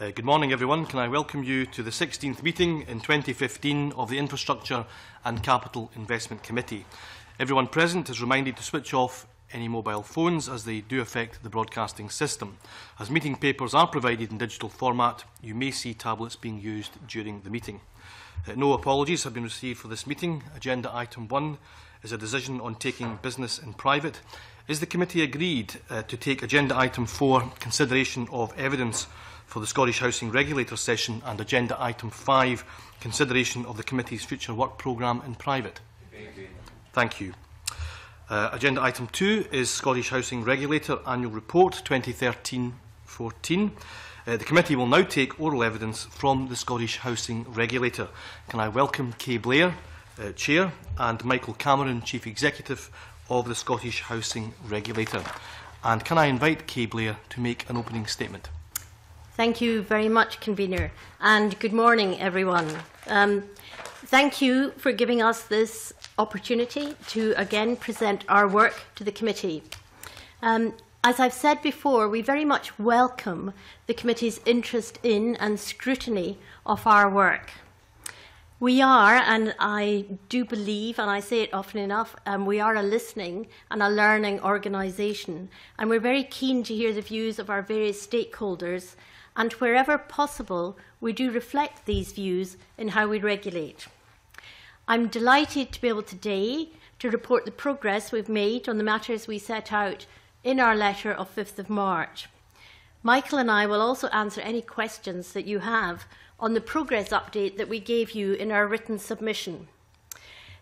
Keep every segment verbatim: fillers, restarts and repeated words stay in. Uh, good morning, everyone. Can I welcome you to the sixteenth meeting in twenty fifteen of the Infrastructure and Capital Investment Committee. Everyone present is reminded to switch off any mobile phones as they do affect the broadcasting system. As meeting papers are provided in digital format, you may see tablets being used during the meeting. Uh, no apologies have been received for this meeting. Agenda item one is a decision on taking business in private. Is the committee agreed uh, to take agenda item four, consideration of evidence for the Scottish Housing Regulator session, and agenda item five, consideration of the committee's future work programme in private? Agreed. Thank you. Uh, agenda item two is Scottish Housing Regulator Annual Report twenty thirteen fourteen. Uh, the committee will now take oral evidence from the Scottish Housing Regulator. Can I welcome Kay Blair, uh, Chair, and Michael Cameron, Chief Executive of the Scottish Housing Regulator. And can I invite Kay Blair to make an opening statement? Thank you very much, convener, and good morning, everyone. Um, thank you for giving us this opportunity to again present our work to the committee. Um, as I've said before, we very much welcome the committee's interest in and scrutiny of our work. We are, and I do believe, and I say it often enough, um, we are a listening and a learning organisation, and we're very keen to hear the views of our various stakeholders, and wherever possible, we do reflect these views in how we regulate. I'm delighted to be able today to report the progress we've made on the matters we set out in our letter of fifth of March. Michael and I will also answer any questions that you have on the progress update that we gave you in our written submission.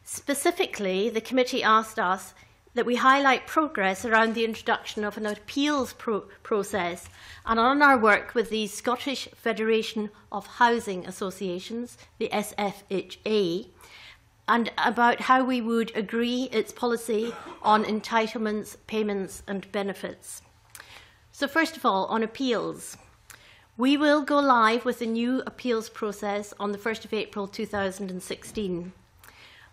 Specifically, the committee asked us that we highlight progress around the introduction of an appeals pro process and on our work with the Scottish Federation of Housing Associations, the S F H A, and about how we would agree its policy on entitlements, payments and benefits. So first of all, on appeals. We will go live with the new appeals process on the first of April two thousand sixteen.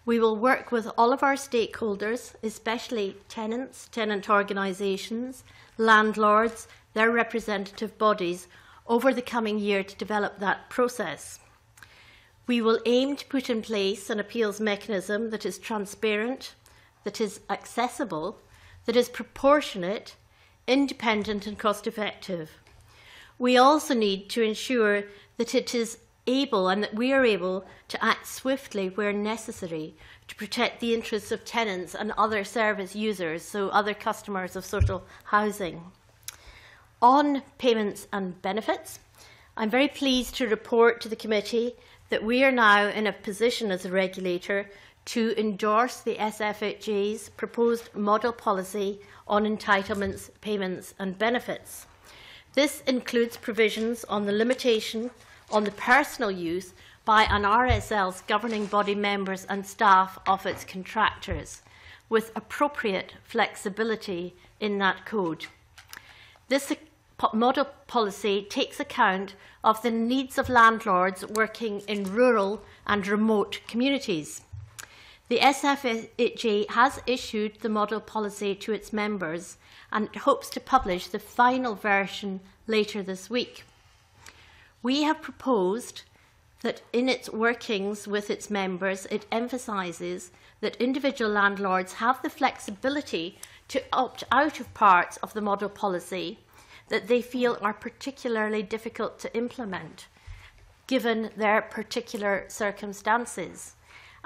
We will work with all of our stakeholders, especially tenants, tenant organisations, landlords, their representative bodies, over the coming year to develop that process. We will aim to put in place an appeals mechanism that is transparent, that is accessible, that is proportionate, independent and cost-effective. We also need to ensure that it is able and that we are able to act swiftly where necessary to protect the interests of tenants and other service users, so other customers of social housing. On payments and benefits, I'm very pleased to report to the committee that we are now in a position as a regulator to endorse the S F H A's proposed model policy on entitlements, payments and benefits. This includes provisions on the limitation on the personal use by an R S L's governing body members and staff of its contractors, with appropriate flexibility in that code. This model policy takes account of the needs of landlords working in rural and remote communities. The S F H A has issued the model policy to its members and it hopes to publish the final version later this week. We have proposed that in its workings with its members, it emphasises that individual landlords have the flexibility to opt out of parts of the model policy that they feel are particularly difficult to implement, given their particular circumstances,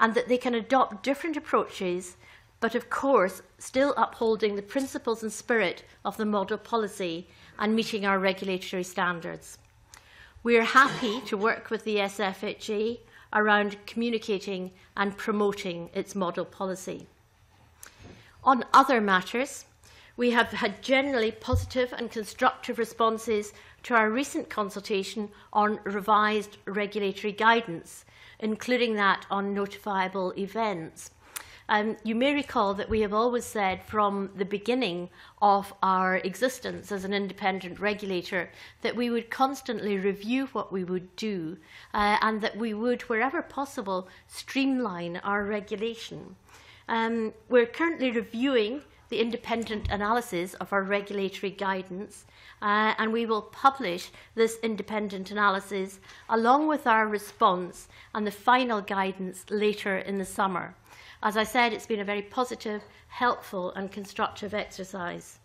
and that they can adopt different approaches, but of course still upholding the principles and spirit of the model policy and meeting our regulatory standards. We are happy to work with the S F H A around communicating and promoting its model policy. On other matters, we have had generally positive and constructive responses to our recent consultation on revised regulatory guidance, including that on notifiable events. Um, you may recall that we have always said from the beginning of our existence as an independent regulator that we would constantly review what we would do uh, and that we would, wherever possible, streamline our regulation. Um, we're currently reviewing the independent analysis of our regulatory guidance, uh, and we will publish this independent analysis along with our response and the final guidance later in the summer. As I said, it's been a very positive, helpful and constructive exercise.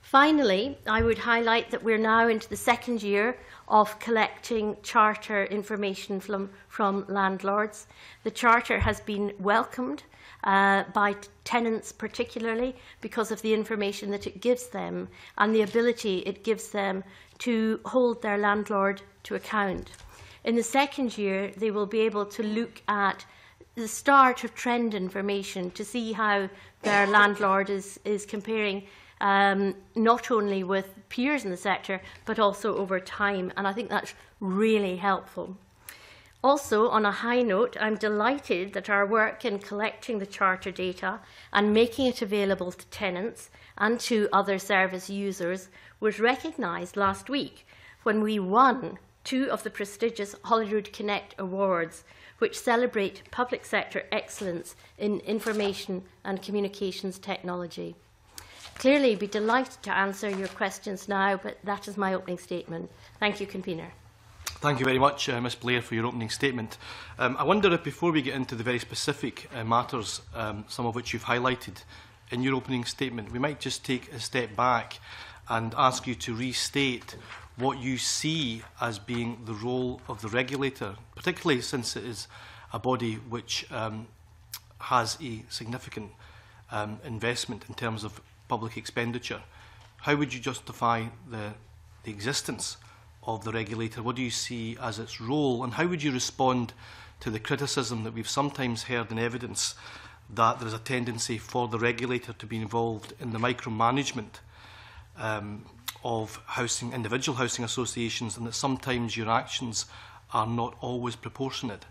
Finally, I would highlight that we're now into the second year of collecting charter information from, from landlords. The charter has been welcomed uh, by tenants particularly because of the information that it gives them and the ability it gives them to hold their landlord to account. In the second year, they will be able to look at the start of trend information to see how their landlord is, is comparing Um, not only with peers in the sector, but also over time. And I think that's really helpful. Also, on a high note, I'm delighted that our work in collecting the Charter data and making it available to tenants and to other service users was recognised last week when we won two of the prestigious Holyrood Connect Awards, which celebrate public sector excellence in information and communications technology. Clearly, be delighted to answer your questions now, but that is my opening statement. Thank you, Convener. Thank you very much, uh, Miz Blair, for your opening statement. Um, I wonder if, before we get into the very specific uh, matters, um, some of which you've highlighted in your opening statement, we might just take a step back and ask you to restate what you see as being the role of the regulator, particularly since it is a body which um, has a significant um, investment in terms of public expenditure. How would you justify the, the existence of the regulator? What do you see as its role? And how would you respond to the criticism that we've sometimes heard in evidence that there is a tendency for the regulator to be involved in the micromanagement um, of housing, individual housing associations, and that sometimes your actions are not always proportionate?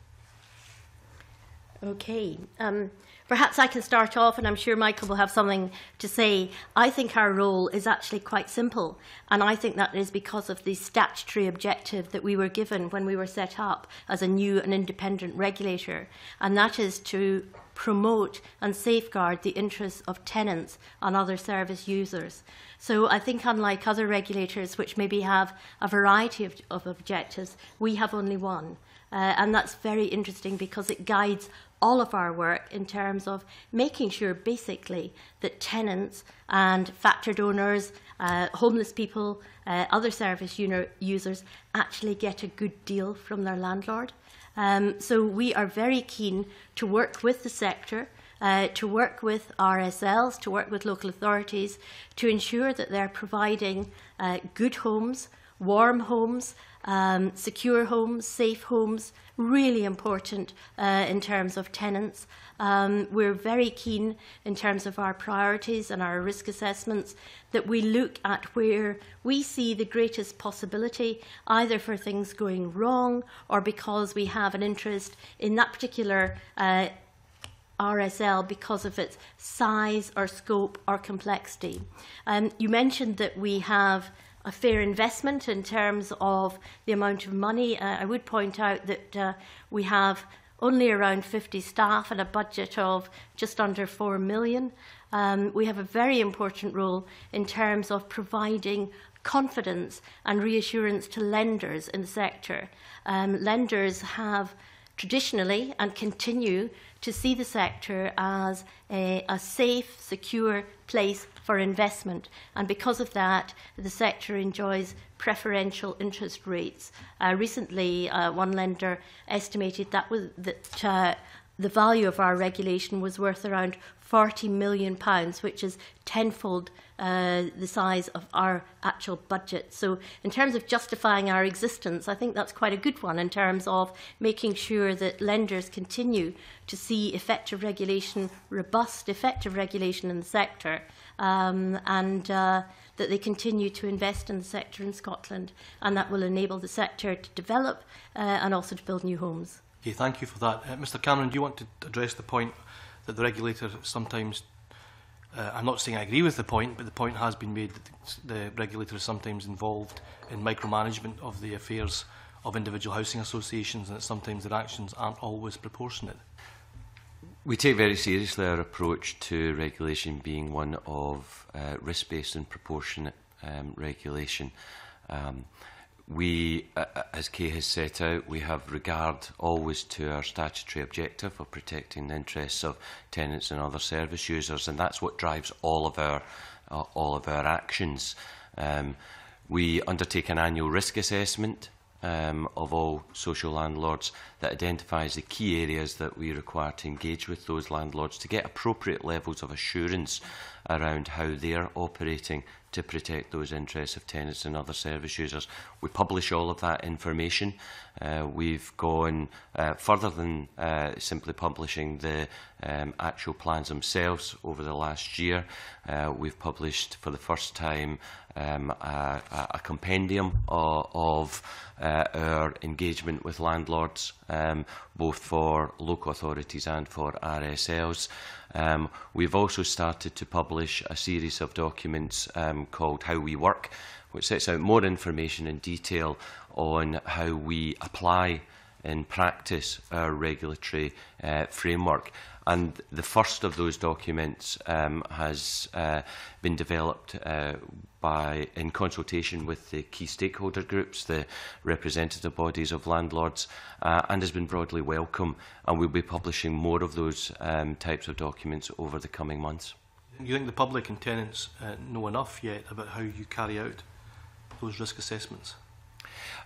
Okay. Um, perhaps I can start off, and I'm sure Michael will have something to say. I think our role is actually quite simple, and I think that is because of the statutory objective that we were given when we were set up as a new and independent regulator, and that is to promote and safeguard the interests of tenants and other service users. So I think, unlike other regulators, which maybe have a variety of, of objectives, we have only one. Uh, and that's very interesting because it guides all of our work in terms of making sure, basically, that tenants and factored owners, uh, homeless people, uh, other service users actually get a good deal from their landlord. Um, so we are very keen to work with the sector, uh, to work with R S Ls, to work with local authorities, to ensure that they're providing uh, good homes, warm homes, Um, secure homes, safe homes, really important uh, in terms of tenants. Um, we're very keen in terms of our priorities and our risk assessments that we look at where we see the greatest possibility, either for things going wrong or because we have an interest in that particular uh, R S L because of its size or scope or complexity. Um, you mentioned that we have a fair investment in terms of the amount of money. Uh, I would point out that uh, we have only around fifty staff and a budget of just under four million. Um, we have a very important role in terms of providing confidence and reassurance to lenders in the sector. Um, lenders have traditionally and continue to see the sector as a, a safe, secure place for investment. And because of that, the sector enjoys preferential interest rates. Uh, recently, uh, one lender estimated that, was, that uh, the value of our regulation was worth around forty million pounds, which is tenfold uh, the size of our actual budget. So in terms of justifying our existence, I think that's quite a good one in terms of making sure that lenders continue to see effective regulation, robust effective regulation in the sector, um, and uh, that they continue to invest in the sector in Scotland. And that will enable the sector to develop uh, and also to build new homes. Okay, thank you for that. Uh, Mr Cameron, do you want to address the point that the regulator sometimes, uh, I'm not saying I agree with the point, but the point has been made that the regulator is sometimes involved in micromanagement of the affairs of individual housing associations, and that sometimes their actions aren't always proportionate? We take very seriously our approach to regulation being one of uh, risk-based and proportionate um, regulation. Um, we, uh, as Kay has set out, we have regard always to our statutory objective of protecting the interests of tenants and other service users, and that's what drives all of our, uh, all of our actions. Um, we undertake an annual risk assessment Um, of all social landlords that identifies the key areas that we require to engage with those landlords to get appropriate levels of assurance around how they are operating to protect those interests of tenants and other service users. We publish all of that information. Uh, we've gone uh, further than uh, simply publishing the um, actual plans themselves over the last year. Uh, we've published for the first time Um, a, a compendium of, of uh, our engagement with landlords, um, both for local authorities and for R S Ls. Um, we've also started to publish a series of documents um, called How We Work, which sets out more information in detail on how we apply in practice our regulatory uh, framework. And the first of those documents um, has uh, been developed uh, by, in consultation with the key stakeholder groups, the representative bodies of landlords, uh, and has been broadly welcome. And we'll be publishing more of those um, types of documents over the coming months. You think the public and tenants uh, know enough yet about how you carry out those risk assessments?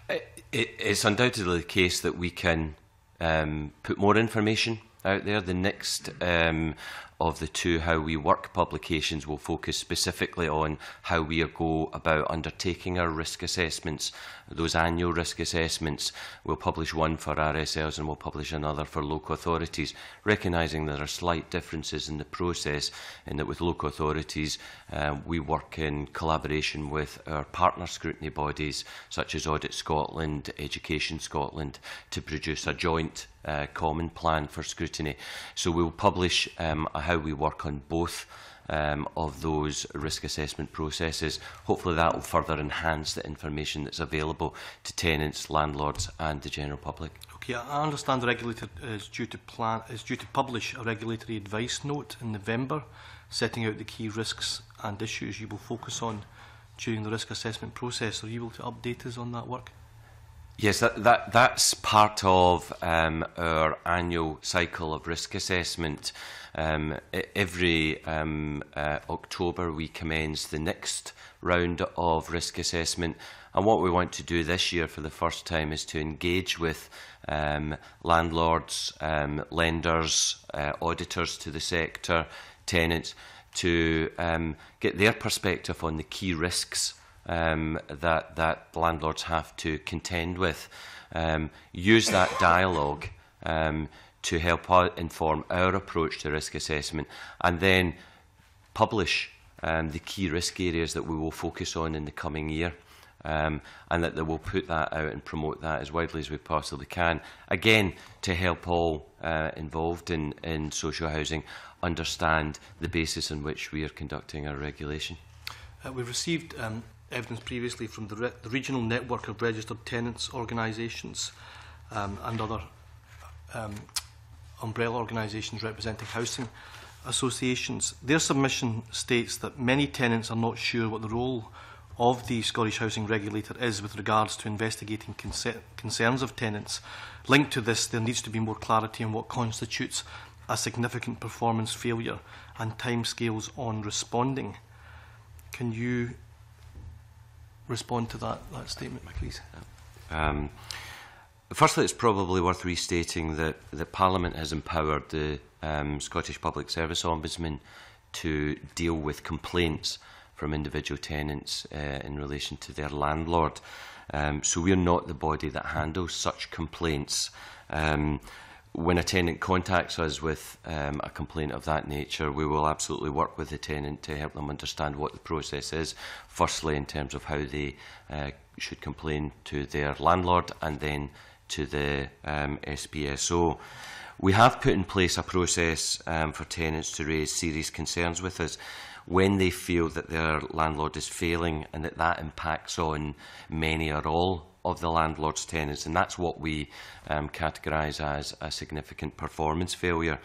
It, it's undoubtedly the case that we can um, put more information out there. The next um, of the two How We Work publications will focus specifically on how we go about undertaking our risk assessments, those annual risk assessments. We'll publish one for R S Ls and we'll publish another for local authorities, recognising there are slight differences in the process, in that with local authorities uh, we work in collaboration with our partner scrutiny bodies such as Audit Scotland, Education Scotland, to produce a joint Uh, common plan for scrutiny. So we'll publish um, how we work on both um, of those risk assessment processes. Hopefully that will further enhance the information that's available to tenants, landlords and the general public. Okay, I understand the regulator is due to plan is due to publish a regulatory advice note in November setting out the key risks and issues you will focus on during the risk assessment process. Are you able to update us on that work? Yes, that, that, that's part of um, our annual cycle of risk assessment. Um, every um, uh, October we commence the next round of risk assessment, and what we want to do this year for the first time is to engage with um, landlords, um, lenders, uh, auditors to the sector, tenants, to um, get their perspective on the key risks Um, that, that landlords have to contend with. Um, use that dialogue um, to help inform our approach to risk assessment, and then publish um, the key risk areas that we will focus on in the coming year, um, and that they will put that out and promote that as widely as we possibly can, again to help all uh, involved in, in social housing understand the basis on which we are conducting our regulation. Uh, we've received um evidence previously from the, re the regional network of registered tenants organisations um, and other um, umbrella organisations representing housing associations. Their submission states that many tenants are not sure what the role of the Scottish Housing Regulator is with regards to investigating concerns of tenants. Linked to this, there needs to be more clarity on what constitutes a significant performance failure and timescales on responding. Can you respond to that, that statement, please? Um, firstly, it's probably worth restating that the Parliament has empowered the um, Scottish Public Service Ombudsman to deal with complaints from individual tenants uh, in relation to their landlord. Um, so we're not the body that handles such complaints. Um, When a tenant contacts us with um, a complaint of that nature, we will absolutely work with the tenant to help them understand what the process is, firstly in terms of how they uh, should complain to their landlord and then to the um, S P S O. We have put in place a process um, for tenants to raise serious concerns with us when they feel that their landlord is failing and that that impacts on many or all of the landlord's tenants, and that's what we um, categorise as a significant performance failure.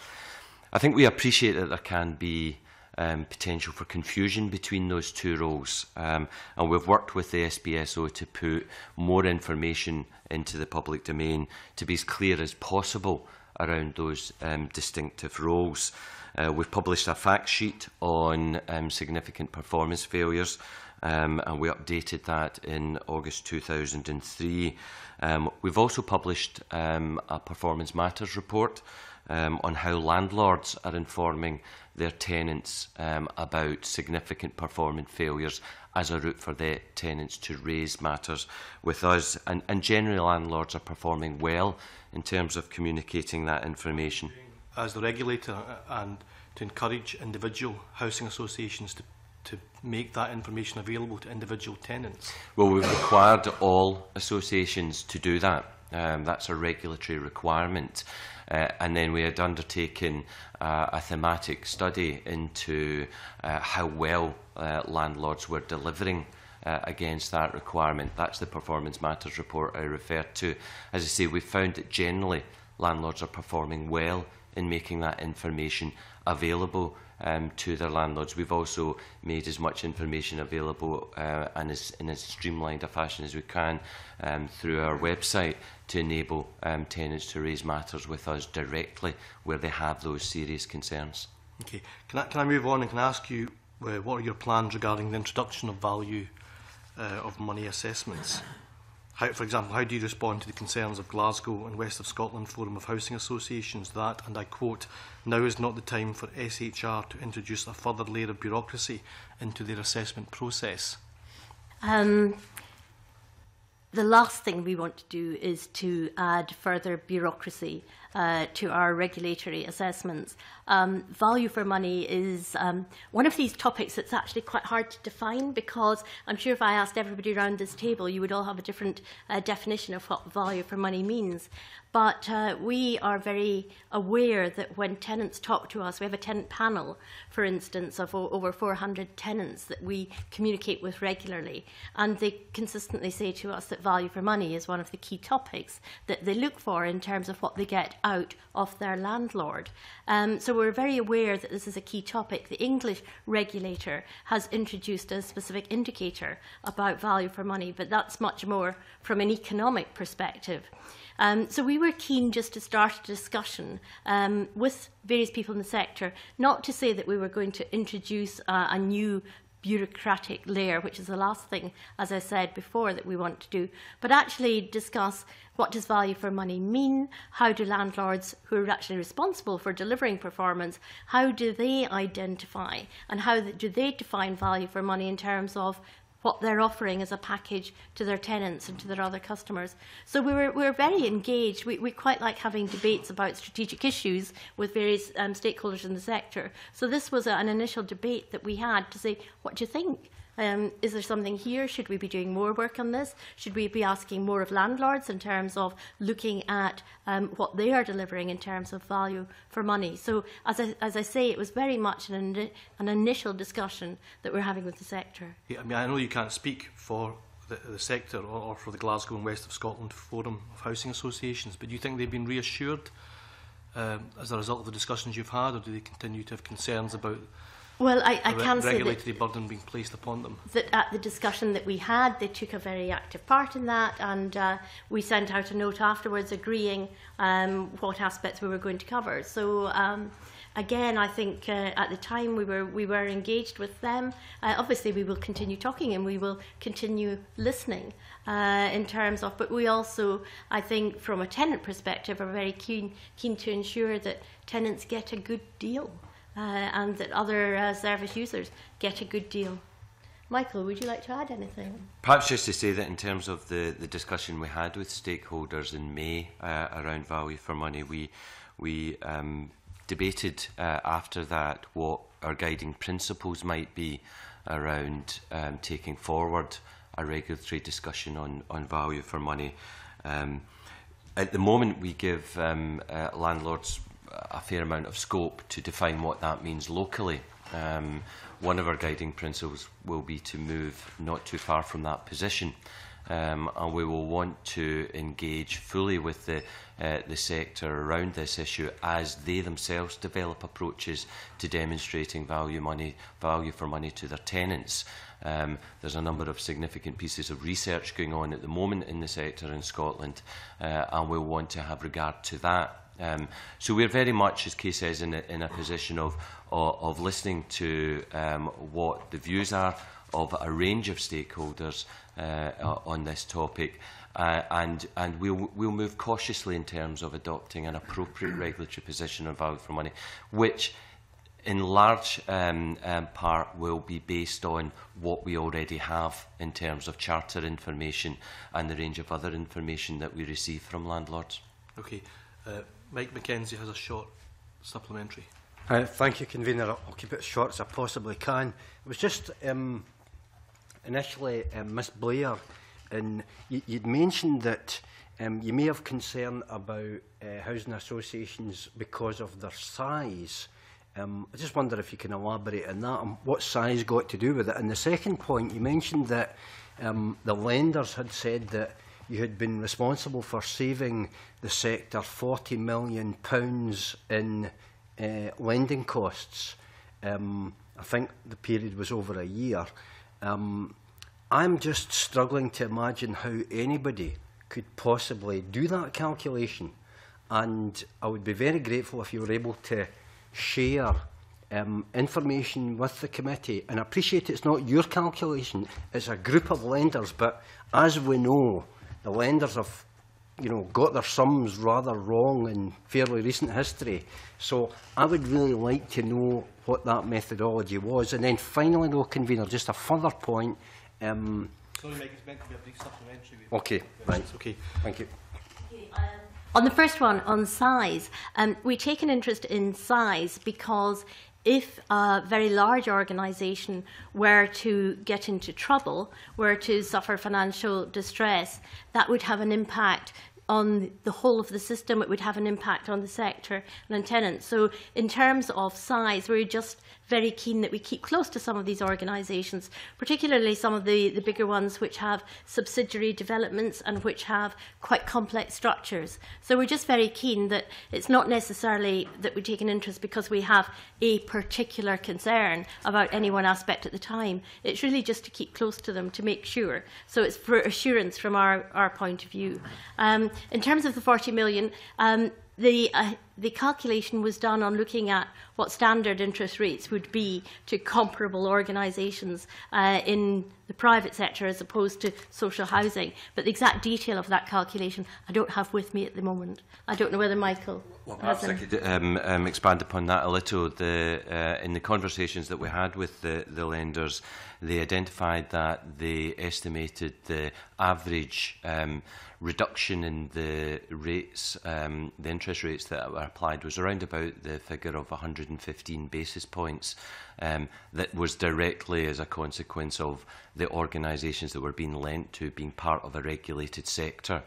I think we appreciate that there can be um, potential for confusion between those two roles, um, and we've worked with the S P S O to put more information into the public domain to be as clear as possible around those um, distinctive roles. Uh, we've published a fact sheet on um, significant performance failures, um, and we updated that in August two thousand three. Um, we've also published um, a Performance Matters report um, on how landlords are informing their tenants um, about significant performance failures as a route for their tenants to raise matters with us. And, and generally, landlords are performing well in terms of communicating that information. As the regulator, and to encourage individual housing associations to, to make that information available to individual tenants? Well, we've required all associations to do that. Um, that's a regulatory requirement. Uh, and then we had undertaken uh, a thematic study into uh, how well uh, landlords were delivering Uh, against that requirement. That's the Performance Matters report I referred to. As I say, we found that generally landlords are performing well in making that information available um, to their landlords. We've also made as much information available uh, and as, in as streamlined a fashion as we can um, through our website to enable um, tenants to raise matters with us directly where they have those serious concerns. Okay. Can I, can I move on and can I ask you uh, what are your plans regarding the introduction of value Uh, of money assessments? How, for example, how do you respond to the concerns of Glasgow and West of Scotland Forum of Housing Associations that, and I quote, now is not the time for S H R to introduce a further layer of bureaucracy into their assessment process? Um, the last thing we want to do is to add further bureaucracy uh, to our regulatory assessments. Um, value for money is um, one of these topics that's actually quite hard to define, because I'm sure if I asked everybody around this table, you would all have a different uh, definition of what value for money means. But uh, we are very aware that when tenants talk to us, we have a tenant panel, for instance, of over four hundred tenants that we communicate with regularly, and they consistently say to us that value for money is one of the key topics that they look for in terms of what they get out of their landlord. Um, so we're very aware that this is a key topic. The English regulator has introduced a specific indicator about value for money, but that's much more from an economic perspective. Um, so we were keen just to start a discussion um, with various people in the sector, not to say that we were going to introduce uh, a new bureaucratic layer, which is the last thing, as I said before, that we want to do, but actually discuss what does value for money mean, how do landlords who are actually responsible for delivering performance, how do they identify and how do they define value for money in terms of what they're offering as a package to their tenants and to their other customers. So we were, we were very engaged. We, we quite like having debates about strategic issues with various um, stakeholders in the sector. So this was a, an initial debate that we had to say, what do you think? Um, is there something here? Should we be doing more work on this? Should we be asking more of landlords in terms of looking at um, what they are delivering in terms of value for money? So as I, as I say, it was very much an, an initial discussion that we're having with the sector. Yeah, I mean, I know you can't speak for the, the sector or, or for the Glasgow and West of Scotland Forum of Housing Associations, but do you think they've been reassured um, as a result of the discussions you've had, or do they continue to have concerns about Well, I, I can say regulatory burden being placed upon them? That at the discussion that we had, they took a very active part in that, and uh, we sent out a note afterwards agreeing um, what aspects we were going to cover. So, um, again, I think uh, at the time we were we were engaged with them. Uh, obviously, we will continue talking and we will continue listening uh, in terms of. But we also, I think, from a tenant perspective, are very keen keen to ensure that tenants get a good deal. Uh, and that other uh, service users get a good deal. Michael, would you like to add anything? Perhaps just to say that in terms of the, the discussion we had with stakeholders in May uh, around value for money, we, we um, debated uh, after that what our guiding principles might be around um, taking forward a regulatory discussion on, on value for money. Um, at the moment, we give um, uh, landlords a fair amount of scope to define what that means locally. Um, one of our guiding principles will be to move not too far from that position, um, and we will want to engage fully with the, uh, the sector around this issue as they themselves develop approaches to demonstrating value, money, value for money to their tenants. Um, there's a number of significant pieces of research going on at the moment in the sector in Scotland, uh, and we'll want to have regard to that. Um, so we're very much, as Kay says, in a, in a position of, of, of listening to um, what the views are of a range of stakeholders uh, on this topic, uh, and, and we'll, we'll move cautiously in terms of adopting an appropriate regulatory position on value for money, which in large um, um, part will be based on what we already have in terms of charter information and the range of other information that we receive from landlords. Okay. Uh, Mike McKenzie has a short supplementary. Uh, thank you, Convener. I'll keep it as short as I possibly can. It was just um, initially um, Miss Blair, and you'd mentioned that um, you may have concern about uh, housing associations because of their size. Um, I just wonder if you can elaborate on that and what size got to do with it. And the second point, you mentioned that um, the lenders had said that you had been responsible for saving the sector forty million pounds in uh, lending costs. Um, I think the period was over a year. Um, I'm just struggling to imagine how anybody could possibly do that calculation, and I would be very grateful if you were able to share um, information with the committee. And I appreciate it's not your calculation, it's a group of lenders, but as we know, the lenders have, you know, got their sums rather wrong in fairly recent history. So I would really like to know what that methodology was. And then finally, no, Convener, just a further point. Um, Sorry, Mike, it's meant to be a brief supplementary. Okay, right. Okay. Thank you. Okay, um, on the first one, on size, um, we take an interest in size because if a very large organisation were to get into trouble, were to suffer financial distress, that would have an impact on the whole of the system. It would have an impact on the sector and on tenants. So in terms of size, we're just very keen that we keep close to some of these organisations, particularly some of the, the bigger ones which have subsidiary developments and which have quite complex structures. So we're just very keen that it's not necessarily that we take an interest because we have a particular concern about any one aspect at the time. It's really just to keep close to them to make sure. So it's for assurance from our, our point of view. Um, in terms of the forty million, um, The, uh, the calculation was done on looking at what standard interest rates would be to comparable organisations uh, in the private sector as opposed to social housing. But the exact detail of that calculation I don't have with me at the moment. I don't know whether Michael well, has perhaps I could um, um, expand upon that a little. The, uh, in the conversations that we had with the, the lenders, they identified that they estimated the average um, reduction in the rates, um, the interest rates that were applied was around about the figure of one hundred fifteen basis points. Um, that was directly as a consequence of the organisations that were being lent to being part of a regulated sector.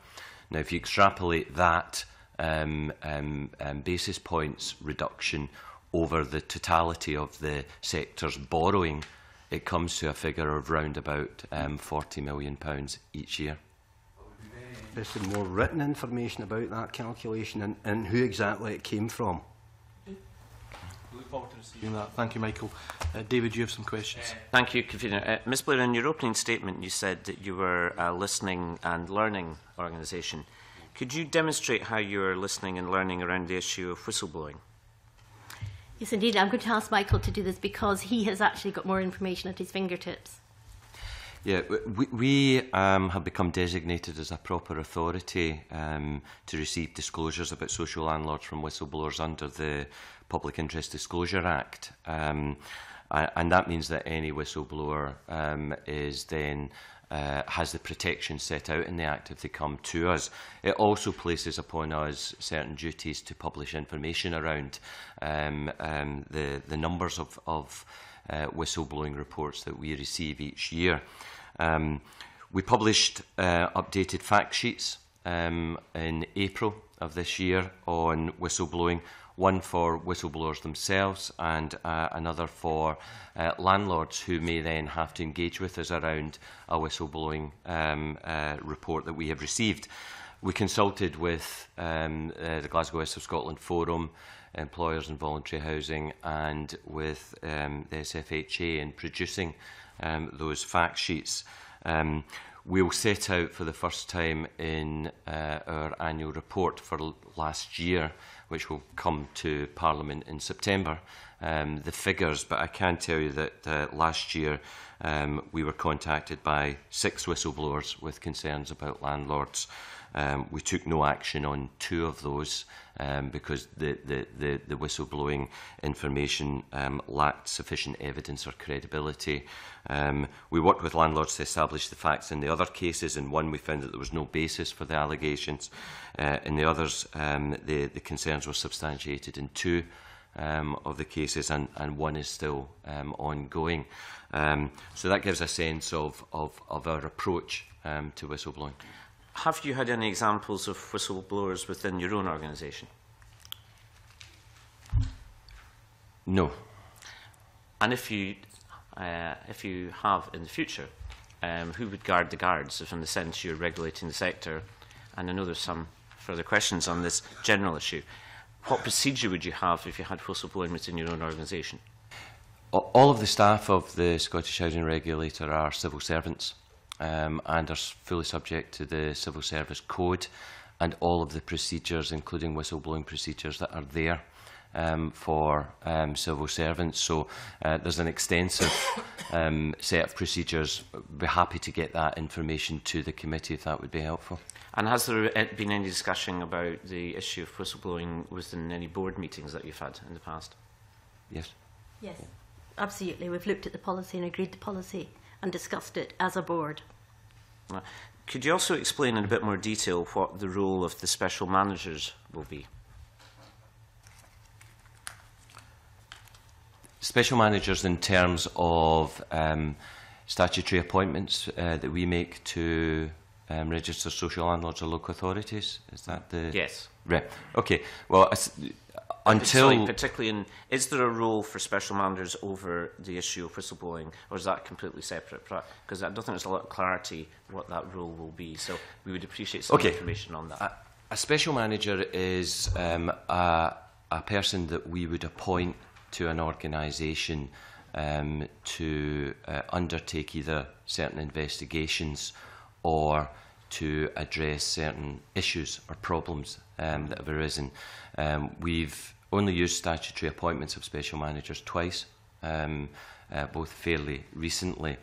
Now, if you extrapolate that um, um, um, basis points reduction over the totality of the sector's borrowing, it comes to a figure of round about um, forty million pounds each year. There's some more written information about that calculation and, and who exactly it came from. We look forward to receiving that. Thank you, Michael. Uh, David, you have some questions. Uh, Thank you, Convener. Uh, Miz Blair, in your opening statement, you said that you were a listening and learning organisation. Could you demonstrate how you are listening and learning around the issue of whistleblowing? Yes, indeed. I'm going to ask Michael to do this because he has actually got more information at his fingertips. Yeah, we, we um, have become designated as a proper authority um, to receive disclosures about social landlords from whistleblowers under the Public Interest Disclosure Act. Um, and that means that any whistleblower um, is then uh, has the protection set out in the Act if they come to us. It also places upon us certain duties to publish information around um, um, the, the numbers of, of Uh, whistleblowing reports that we receive each year. Um, we published uh, updated fact sheets um, in April of this year on whistleblowing one for whistleblowers themselves and uh, another for uh, landlords who may then have to engage with us around a whistleblowing um, uh, report that we have received. We consulted with um, uh, the Glasgow West of Scotland Forum, employers in voluntary housing, and with um, the S F H A in producing um, those fact sheets. Um, we'll set out for the first time in uh, our annual report for last year, which will come to Parliament in September, um, the figures, but I can tell you that uh, last year um, we were contacted by six whistleblowers with concerns about landlords. Um, we took no action on two of those um, because the, the, the, the whistleblowing information um, lacked sufficient evidence or credibility. Um, we worked with landlords to establish the facts in the other cases. In one, we found that there was no basis for the allegations. Uh, in the others, um, the, the concerns were substantiated in two um, of the cases, and, and one is still um, ongoing. Um, so that gives a sense of, of, of our approach um, to whistleblowing. Have you had any examples of whistleblowers within your own organisation? No. And if you, uh, if you have in the future, um, who would guard the guards if in the sense you're regulating the sector? And I know there's some further questions on this general issue. What procedure would you have if you had whistleblowing within your own organisation? All of the staff of the Scottish Housing Regulator are civil servants. Um, and are fully subject to the Civil Service Code and all of the procedures, including whistleblowing procedures, that are there um, for um, civil servants. So uh, there's an extensive um, set of procedures. I'd be happy to get that information to the committee if that would be helpful. And has there been any discussion about the issue of whistleblowing within any board meetings that you've had in the past? Yes. Yes, absolutely. We've looked at the policy and agreed the policy and discussed it as a board. Could you also explain in a bit more detail what the role of the special managers will be? Special managers in terms of um, statutory appointments uh, that we make to um, registered social landlords or local authorities? Is that the...? Yes. Right. OK. Well, uh, until... Sorry, particularly in... Is there a role for special managers over the issue of whistleblowing, or is that completely separate? Because I don't think there's a lot of clarity what that role will be, so we would appreciate some okay. information on that. A, a special manager is um, a, a person that we would appoint to an organisation um, to uh, undertake either certain investigations or to address certain issues or problems um, that have arisen. Um, we've only used statutory appointments of special managers twice, um, uh, both fairly recently.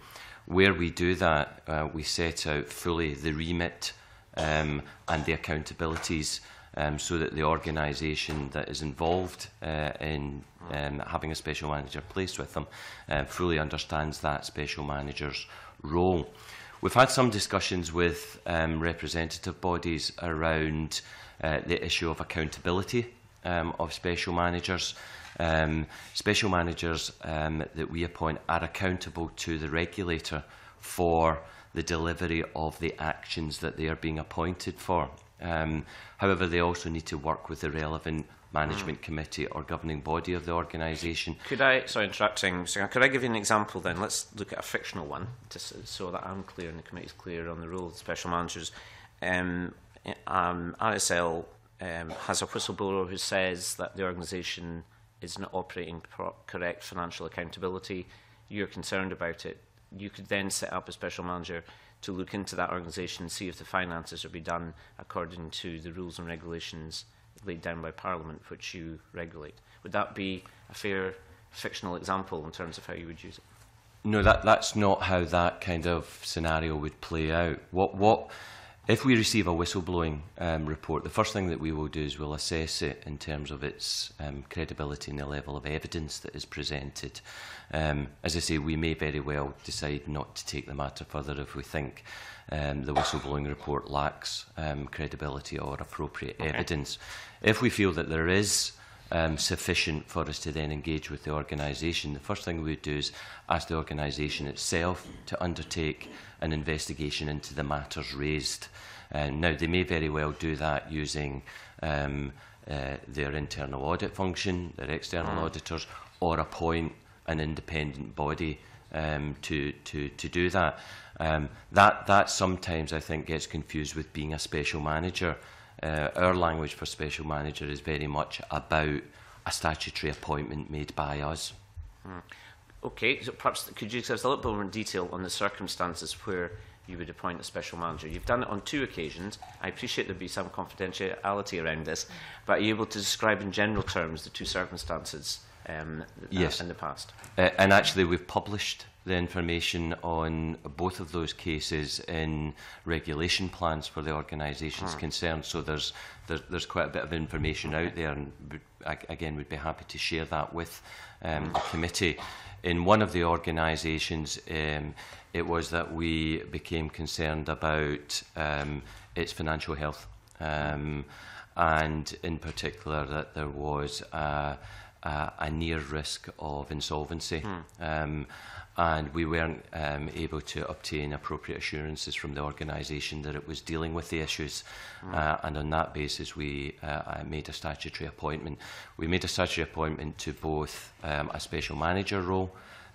Where we do that, uh, we set out fully the remit um, and the accountabilities um, so that the organisation that is involved uh, in um, having a special manager placed with them uh, fully understands that special manager's role. We've had some discussions with um, representative bodies around uh, the issue of accountability um, of special managers. Um, special managers um, that we appoint are accountable to the regulator for the delivery of the actions that they are being appointed for. Um, however, they also need to work with the relevant management committee or governing body of the organisation. Could I, sorry, interrupting, could I give you an example then? Let's look at a fictional one, just so that I'm clear and the committee's clear on the role of special managers. Um, um, R S L um, has a whistleblower who says that the organisation is not operating pro correct financial accountability. You're concerned about it. You could then set up a special manager to look into that organisation and see if the finances are being done according to the rules and regulations laid down by Parliament, which you regulate. Would that be a fair fictional example in terms of how you would use it? No, that, that's not how that kind of scenario would play out. What, what, if we receive a whistleblowing um, report, the first thing that we will do is we'll assess it in terms of its um, credibility and the level of evidence that is presented. Um, as I say, we may very well decide not to take the matter further if we think Um, the whistleblowing report lacks um, credibility or appropriate okay. evidence. If we feel that there is um, sufficient for us to then engage with the organisation, the first thing we would do is ask the organisation itself to undertake an investigation into the matters raised. Uh, now, they may very well do that using um, uh, their internal audit function, their external mm. auditors, or appoint an independent body um, to, to, to do that. Um, that. That sometimes, I think, gets confused with being a special manager. Uh, our language for special manager is very much about a statutory appointment made by us. Mm. Okay, so perhaps could you give us a little bit more detail on the circumstances where you would appoint a special manager? You've done it on two occasions. I appreciate there'd be some confidentiality around this, but are you able to describe in general terms the two circumstances um, yes. in the past? Uh, and actually, we've published the information on both of those cases in regulation plans for the organisations mm. concerned. So there's, there's there's quite a bit of information okay. out there, and again, we'd be happy to share that with um, the committee. In one of the organisations, um, it was that we became concerned about um, its financial health, um, and in particular that there was a, a, a near risk of insolvency, mm. um, and we weren't um, able to obtain appropriate assurances from the organisation that it was dealing with the issues, mm. uh, and on that basis we uh, made a statutory appointment. We made a statutory appointment to both um, a special manager role,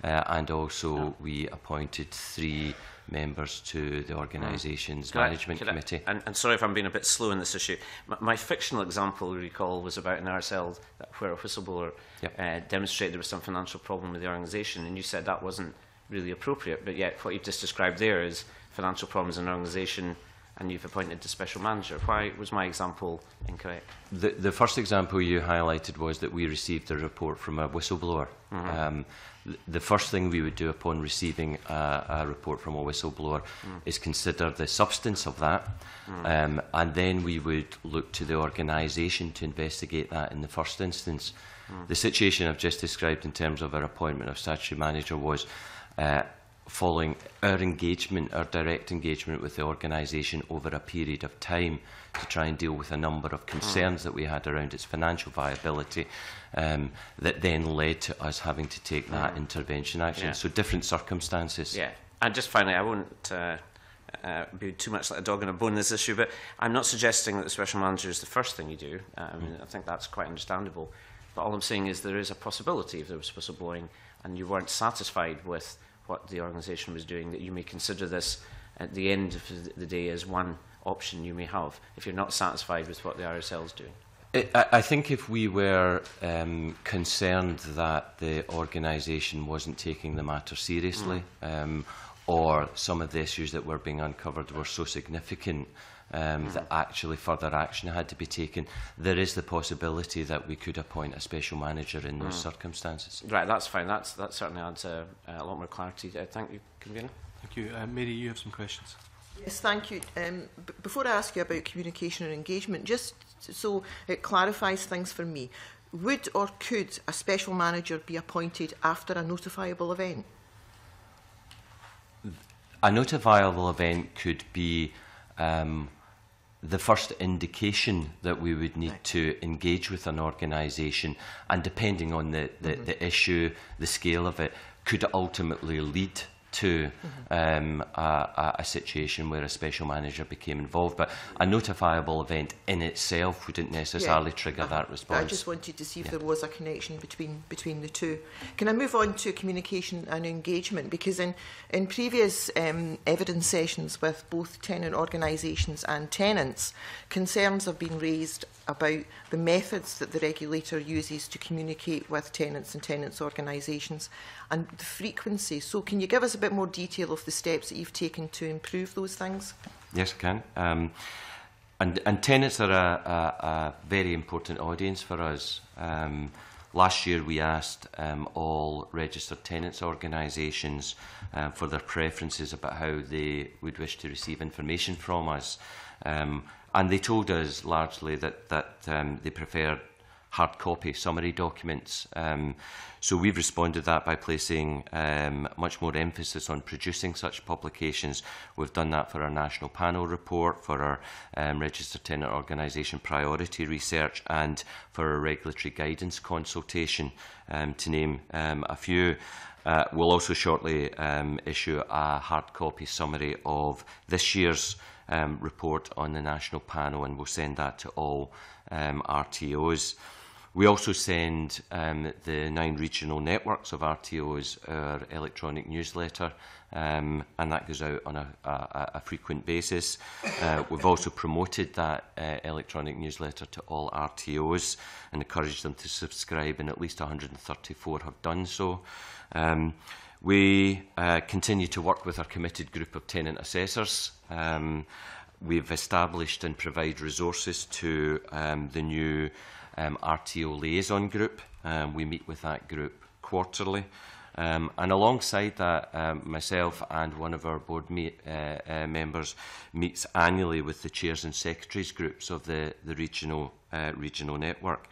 Uh, and also oh. we appointed three members to the organisation's mm. management I, committee. I, and, and sorry if I'm being a bit slow in this issue. My, my fictional example, you recall, was about an R S L that where a whistleblower yep. uh, demonstrated there was some financial problem with the organisation, and you said that wasn't really appropriate, but yet what you've just described there is financial problems in an organisation, and you've appointed a special manager. Why was my example incorrect? The, the first example you highlighted was that we received a report from a whistleblower. Mm-hmm. um, th the first thing we would do upon receiving a, a report from a whistleblower mm. is consider the substance of that, mm. um, and then we would look to the organisation to investigate that in the first instance. Mm. The situation I've just described in terms of our appointment of statutory manager was uh, following our engagement, our direct engagement with the organisation over a period of time to try and deal with a number of concerns mm. that we had around its financial viability, um, that then led to us having to take that mm. intervention action. Yeah. So different circumstances. Yeah. And just finally, I won't uh, uh, be too much like a dog on a bone this issue, but I'm not suggesting that the special manager is the first thing you do. Uh, I mean, mm. I think that's quite understandable. But all I'm saying is there is a possibility, if there was whistleblowing and you weren't satisfied with what the organisation was doing, that you may consider this at the end of the day as one option you may have if you're not satisfied with what the R S L is doing. It, I, I think if we were um, concerned that the organisation wasn't taking the matter seriously, mm. um, or some of the issues that were being uncovered were so significant um, mm. that actually further action had to be taken, there is the possibility that we could appoint a special manager in those mm. circumstances. Right, that's fine. That's, that certainly adds uh, a lot more clarity. Uh, thank you, Convener. Thank you. Uh, Mary, you have some questions. Yes, thank you. Um, b before I ask you about communication and engagement, just so it clarifies things for me, would or could a special manager be appointed after a notifiable event? A notifiable event could be um, the first indication that we would need right. to engage with an organisation, and depending on the, the, mm-hmm. the issue, the scale of it, could ultimately lead to mm-hmm. um, a, a situation where a special manager became involved. But a notifiable event in itself wouldn't necessarily yeah, trigger I, that response. I just wanted to see if yeah. there was a connection between between the two. Can I move on to communication and engagement? Because in, in previous um, evidence sessions with both tenant organisations and tenants, concerns have been raised about the methods that the regulator uses to communicate with tenants and tenants' organisations and the frequency. So can you give us a bit more detail of the steps that you've taken to improve those things? Yes, I can. Um, and, and tenants are a, a, a very important audience for us. Um, last year we asked um, all registered tenants organisations uh, for their preferences about how they would wish to receive information from us. Um, And they told us largely that, that um, they preferred hard copy summary documents. Um, so we've responded to that by placing um, much more emphasis on producing such publications. We've done that for our national panel report, for our um, registered tenant organisation priority research, and for our regulatory guidance consultation, um, to name um, a few. Uh, we'll also shortly um, issue a hard copy summary of this year's Um, report on the national panel, and we'll send that to all um, R T Os. We also send um, the nine regional networks of R T Os our electronic newsletter, um, and that goes out on a, a, a frequent basis. Uh, we've also promoted that uh, electronic newsletter to all R T Os and encouraged them to subscribe, and at least one hundred thirty-four have done so. Um, we uh, continue to work with our committed group of tenant assessors. Um, we've established and provide resources to um, the new Um, R T O liaison group. Um, we meet with that group quarterly, um, and alongside that, um, myself and one of our board meet, uh, uh, members meets annually with the chairs and secretaries groups of the, the regional, uh, regional network.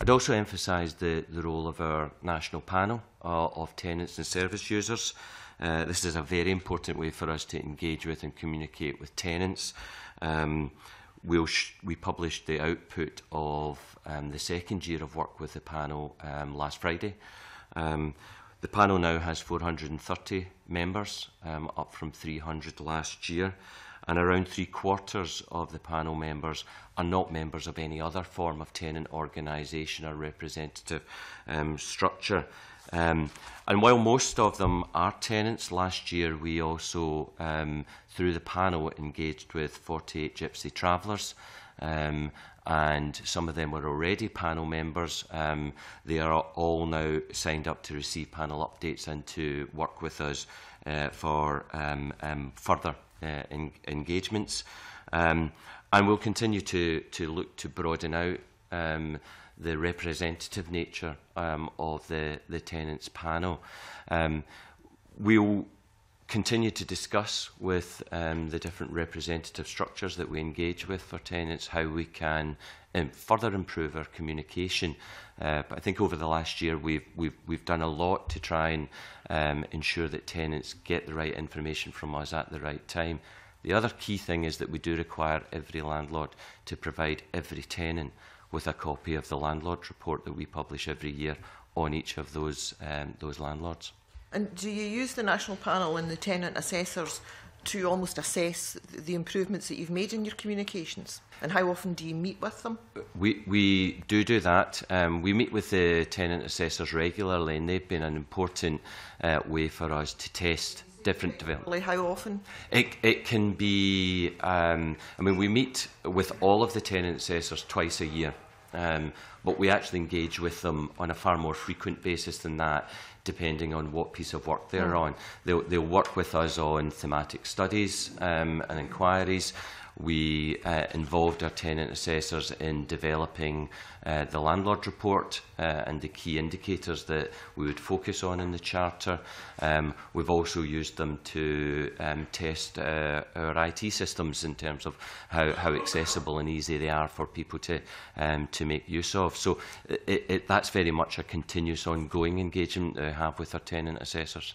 I'd also emphasise the, the role of our national panel uh, of tenants and service users. Uh, this is a very important way for us to engage with and communicate with tenants. Um, We'll sh we published the output of um, the second year of work with the panel um, last Friday. Um, the panel now has four hundred thirty members, um, up from three hundred last year, and around three quarters of the panel members are not members of any other form of tenant organisation or representative um, structure. Um, and while most of them are tenants, last year we also, um, through the panel, engaged with forty-eight Gypsy travellers, um, and some of them were already panel members. Um, they are all now signed up to receive panel updates and to work with us uh, for um, um, further uh, en engagements. Um, and we'll continue to, to look to broaden out um, the representative nature um, of the, the tenants panel. Um, we'll continue to discuss with um, the different representative structures that we engage with for tenants how we can um, further improve our communication. Uh, but I think over the last year we've, we've, we've done a lot to try and um, ensure that tenants get the right information from us at the right time. The other key thing is that we do require every landlord to provide every tenant with a copy of the landlord report that we publish every year on each of those, um, those landlords. And do you use the national panel and the tenant assessors to almost assess the improvements that you've made in your communications? And how often do you meet with them? We, we do do that. Um, we meet with the tenant assessors regularly, and they've been an important uh, way for us to test different developments. How often? It, it can be, um, I mean, we meet with all of the tenant assessors twice a year, um, but we actually engage with them on a far more frequent basis than that, depending on what piece of work they're on. They'll, they'll work with us on thematic studies um, and inquiries. We uh, involved our tenant assessors in developing uh, the landlord report uh, and the key indicators that we would focus on in the Charter. Um, we've also used them to um, test uh, our I T systems in terms of how, how accessible and easy they are for people to, um, to make use of. So it, it, that's very much a continuous ongoing engagement that we have with our tenant assessors.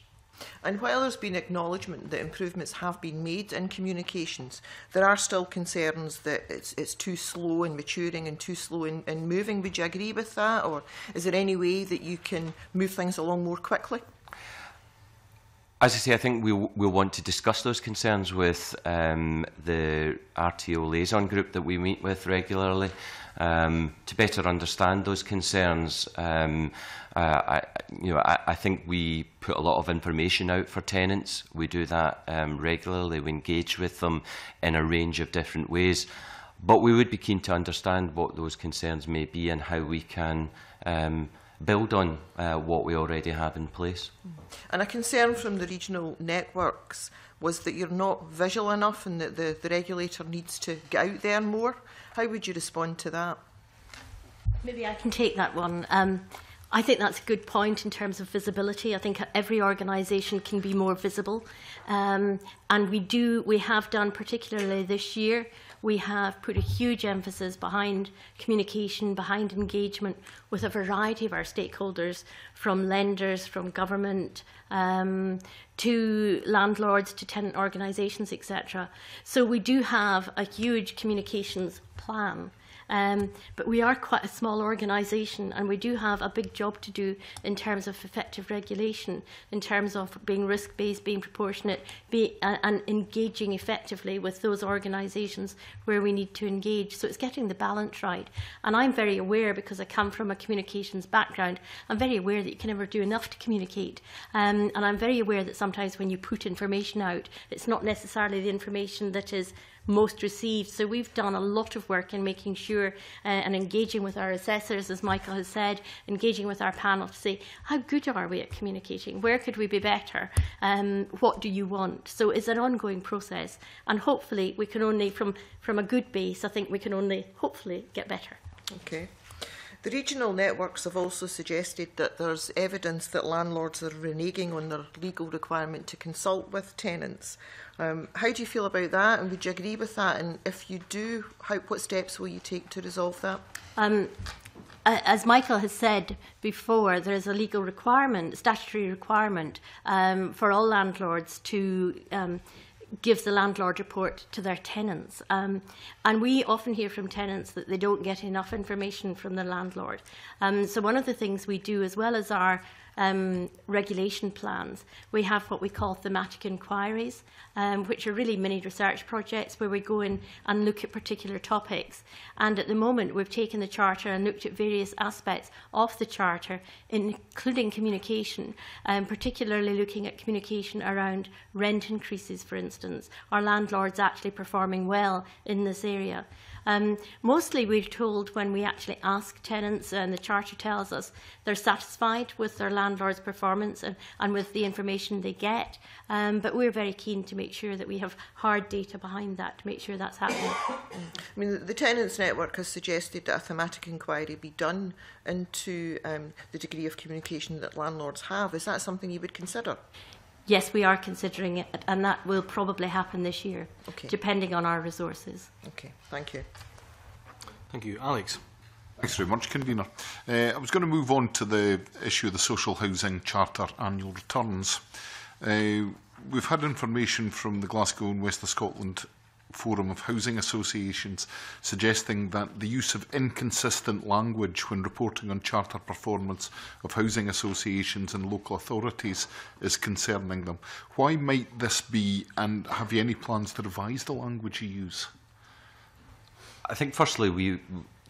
And while there's been acknowledgement that improvements have been made in communications, there are still concerns that it's, it's too slow in maturing and too slow in, in moving. Would you agree with that? Or is there any way that you can move things along more quickly? As I say, I think we we'll want to discuss those concerns with um, the R T O liaison group that we meet with regularly um, to better understand those concerns. Um, uh, I, you know, I, I think we put a lot of information out for tenants. We do that um, regularly. We engage with them in a range of different ways. But we would be keen to understand what those concerns may be and how we can um, build on uh, what we already have in place. And a concern from the regional networks was that you're not visual enough and that the, the regulator needs to get out there more. How would you respond to that? Maybe I can take that one. Um, I think that's a good point in terms of visibility. I think every organisation can be more visible. Um, and we do, we have done, particularly this year, we have put a huge emphasis behind communication, behind engagement with a variety of our stakeholders, from lenders, from government, um, to landlords, to tenant organisations, et cetera. So we do have a huge communications plan Um, but we are quite a small organisation, and we do have a big job to do in terms of effective regulation, in terms of being risk-based, being proportionate, be, uh, and engaging effectively with those organisations where we need to engage. So it's getting the balance right. And I'm very aware, because I come from a communications background, I'm very aware that you can never do enough to communicate. Um, and I'm very aware that sometimes when you put information out, it's not necessarily the information that is most received. So we've done a lot of work in making sure uh, and engaging with our assessors, as Michael has said, engaging with our panel to say, how good are we at communicating? Where could we be better? Um, what do you want? So it's an ongoing process, and hopefully we can only, from, from a good base, I think we can only hopefully get better. Okay. The regional networks have also suggested that there's evidence that landlords are reneging on their legal requirement to consult with tenants. Um, how do you feel about that, and would you agree with that? And if you do, how, what steps will you take to resolve that? Um, As Michael has said before, there is a legal requirement, statutory requirement, um, for all landlords to um, give the landlord report to their tenants. Um, and we often hear from tenants that they don't get enough information from the landlord. Um, so one of the things we do, as well as our Um, regulation plans, we have what we call thematic inquiries, um, which are really mini research projects where we go in and look at particular topics. And at the moment, we've taken the Charter and looked at various aspects of the Charter, including communication, um, particularly looking at communication around rent increases, for instance. Are landlords actually performing well in this area? Um, mostly we're told, when we actually ask tenants, and the Charter tells us, they're satisfied with their landlord's performance and, and with the information they get. Um, but we're very keen to make sure that we have hard data behind that to make sure that's happening. I mean, the Tenants Network has suggested that a thematic inquiry be done into um, the degree of communication that landlords have. Is that something you would consider? Yes, we are considering it, and that will probably happen this year, okay, depending on our resources. Okay, thank you. Thank you. Alex. Thanks very much, Convener. Uh, I was going to move on to the issue of the Social Housing Charter annual returns. Uh, we've had information from the Glasgow and West of Scotland Forum of Housing Associations suggesting that the use of inconsistent language when reporting on charter performance of housing associations and local authorities is concerning them. Why might this be, and have you any plans to revise the language you use? I think firstly we,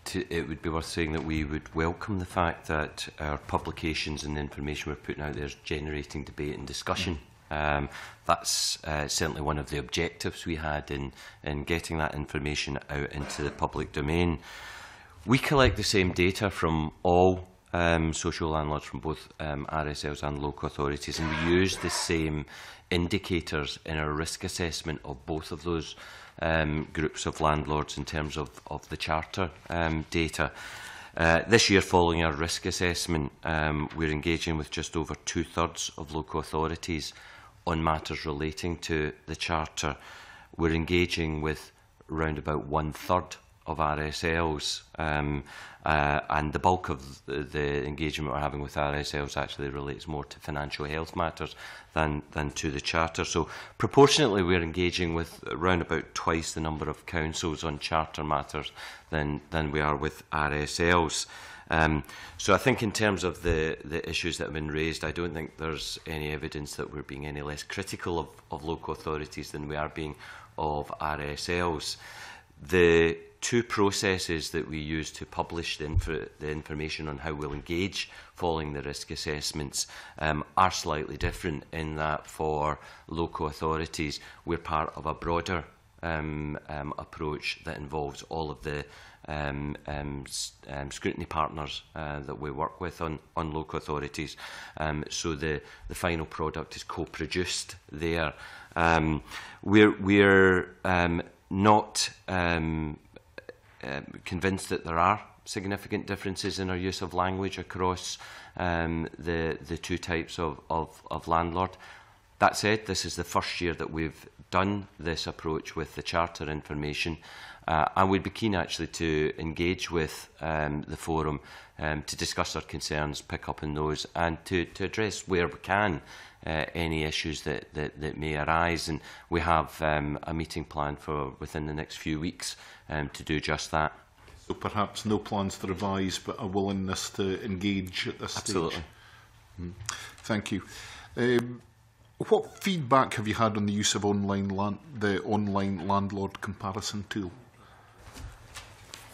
to, it would be worth saying that we would welcome the fact that our publications and the information we're putting out there is generating debate and discussion. Mm. Um, that's uh, certainly one of the objectives we had in, in getting that information out into the public domain. We collect the same data from all um, social landlords, from both um, R S Ls and local authorities, and we use the same indicators in our risk assessment of both of those um, groups of landlords in terms of, of the Charter um, data. Uh, this year, following our risk assessment, um, we're engaging with just over two-thirds of local authorities on matters relating to the Charter. We're engaging with around about one-third of R S Ls, um, uh, and the bulk of the, the engagement we're having with R S Ls actually relates more to financial health matters than, than to the Charter. So proportionately, we're engaging with around about twice the number of councils on Charter matters than, than we are with R S Ls. Um, so I think in terms of the, the issues that have been raised, I don't think there's any evidence that we're being any less critical of, of local authorities than we are being of R S Ls. The two processes that we use to publish the, inf the information on how we'll engage following the risk assessments um, are slightly different, in that for local authorities we're part of a broader um, um, approach that involves all of the Um, um, um, scrutiny partners uh, that we work with on, on local authorities. Um, so the, the final product is co-produced there. Um, we're we're um, not um, uh, convinced that there are significant differences in our use of language across um, the, the two types of, of, of landlord. That said, this is the first year that we've done this approach with the Charter information. Uh, and we'd be keen actually to engage with um, the forum um, to discuss our concerns, pick up on those, and to, to address where we can uh, any issues that, that, that may arise. And we have um, a meeting planned for within the next few weeks um, to do just that. So perhaps no plans to revise, but a willingness to engage at this Absolutely. Stage. Absolutely. Mm. Thank you. Um, what feedback have you had on the use of online land, the online landlord comparison tool?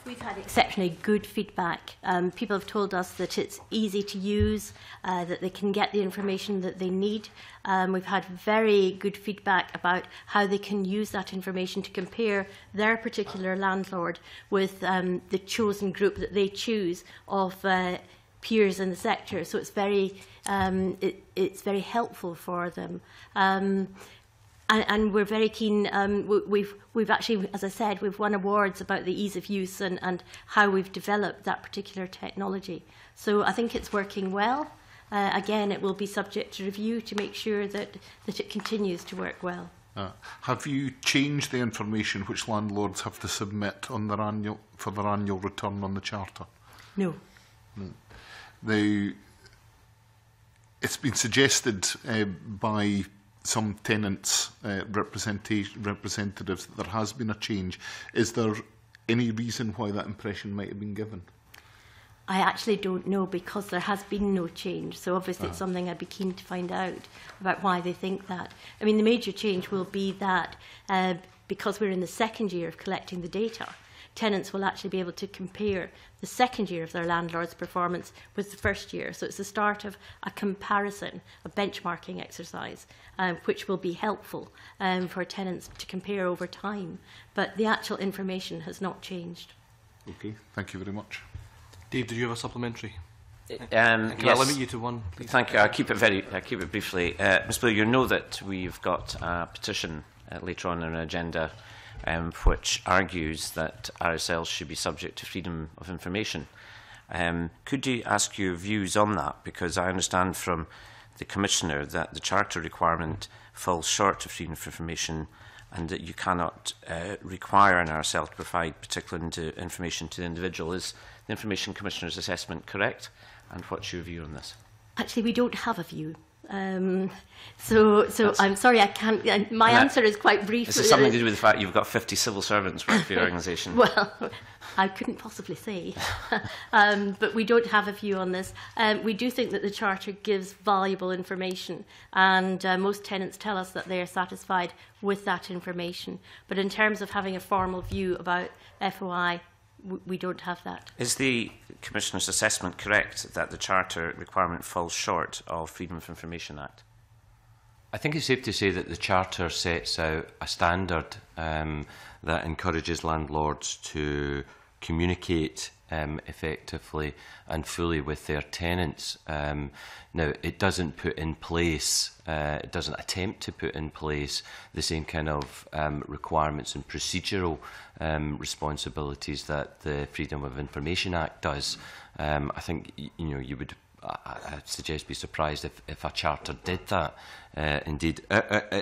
We've had exceptionally good feedback. Um, people have told us that it's easy to use, uh, that they can get the information that they need. Um, we've had very good feedback about how they can use that information to compare their particular landlord with um, the chosen group that they choose of uh, peers in the sector. So it's very, um, it, it's very helpful for them. Um, And, and we're very keen. Um, we, we've we've actually, as I said, we've won awards about the ease of use and, and how we've developed that particular technology. So I think it's working well. Uh, again, it will be subject to review to make sure that that it continues to work well. Uh, have you changed the information which landlords have to submit on their annual for their annual return on the charter? No. No. The, it's been suggested uh, by some tenants' uh, representatives that there has been a change. Is there any reason why that impression might have been given? I actually don't know, because there has been no change. So obviously ah. it's something I'd be keen to find out about why they think that. I mean, the major change will be that uh, because we're in the second year of collecting the data, tenants will actually be able to compare the second year of their landlord's performance with the first year. So it's the start of a comparison, a benchmarking exercise, um, which will be helpful um, for tenants to compare over time. But the actual information has not changed. Okay, thank you very much. Dave, did you have a supplementary? Um, Can yes. I limit you to one, please? Thank you. I'll keep it, very, I'll keep it briefly. Uh, Miz Blair, you know that we've got a petition uh, later on in our agenda, Um, which argues that R S Ls should be subject to freedom of information. Um, could you ask your views on that? Because I understand from the Commissioner that the Charter requirement falls short of freedom of information, and that you cannot uh, require an R S L to provide particular information to the individual. Is the Information Commissioner's assessment correct? And what's your view on this? Actually, we don't have a view. Um, so, so That's, I'm sorry, I can't. Uh, my answer is quite brief. Is it something to do with the fact you've got fifty civil servants working for your organisation? Well, I couldn't possibly say, um, but we don't have a view on this. Um, we do think that the Charter gives valuable information, and uh, most tenants tell us that they are satisfied with that information. But in terms of having a formal view about F O I, we don't have that. Is the Commissioner's assessment correct that the Charter requirement falls short of Freedom of Information Act? I think it's safe to say that the Charter sets out a standard um, that encourages landlords to communicate um, effectively and fully with their tenants. Um, now, it doesn't put in place, uh, it doesn't attempt to put in place the same kind of um, requirements and procedural um, responsibilities that the Freedom of Information Act does. Um, I think, you know, you would, I, I'd suggest, be surprised if, if a charter did that. Uh, indeed,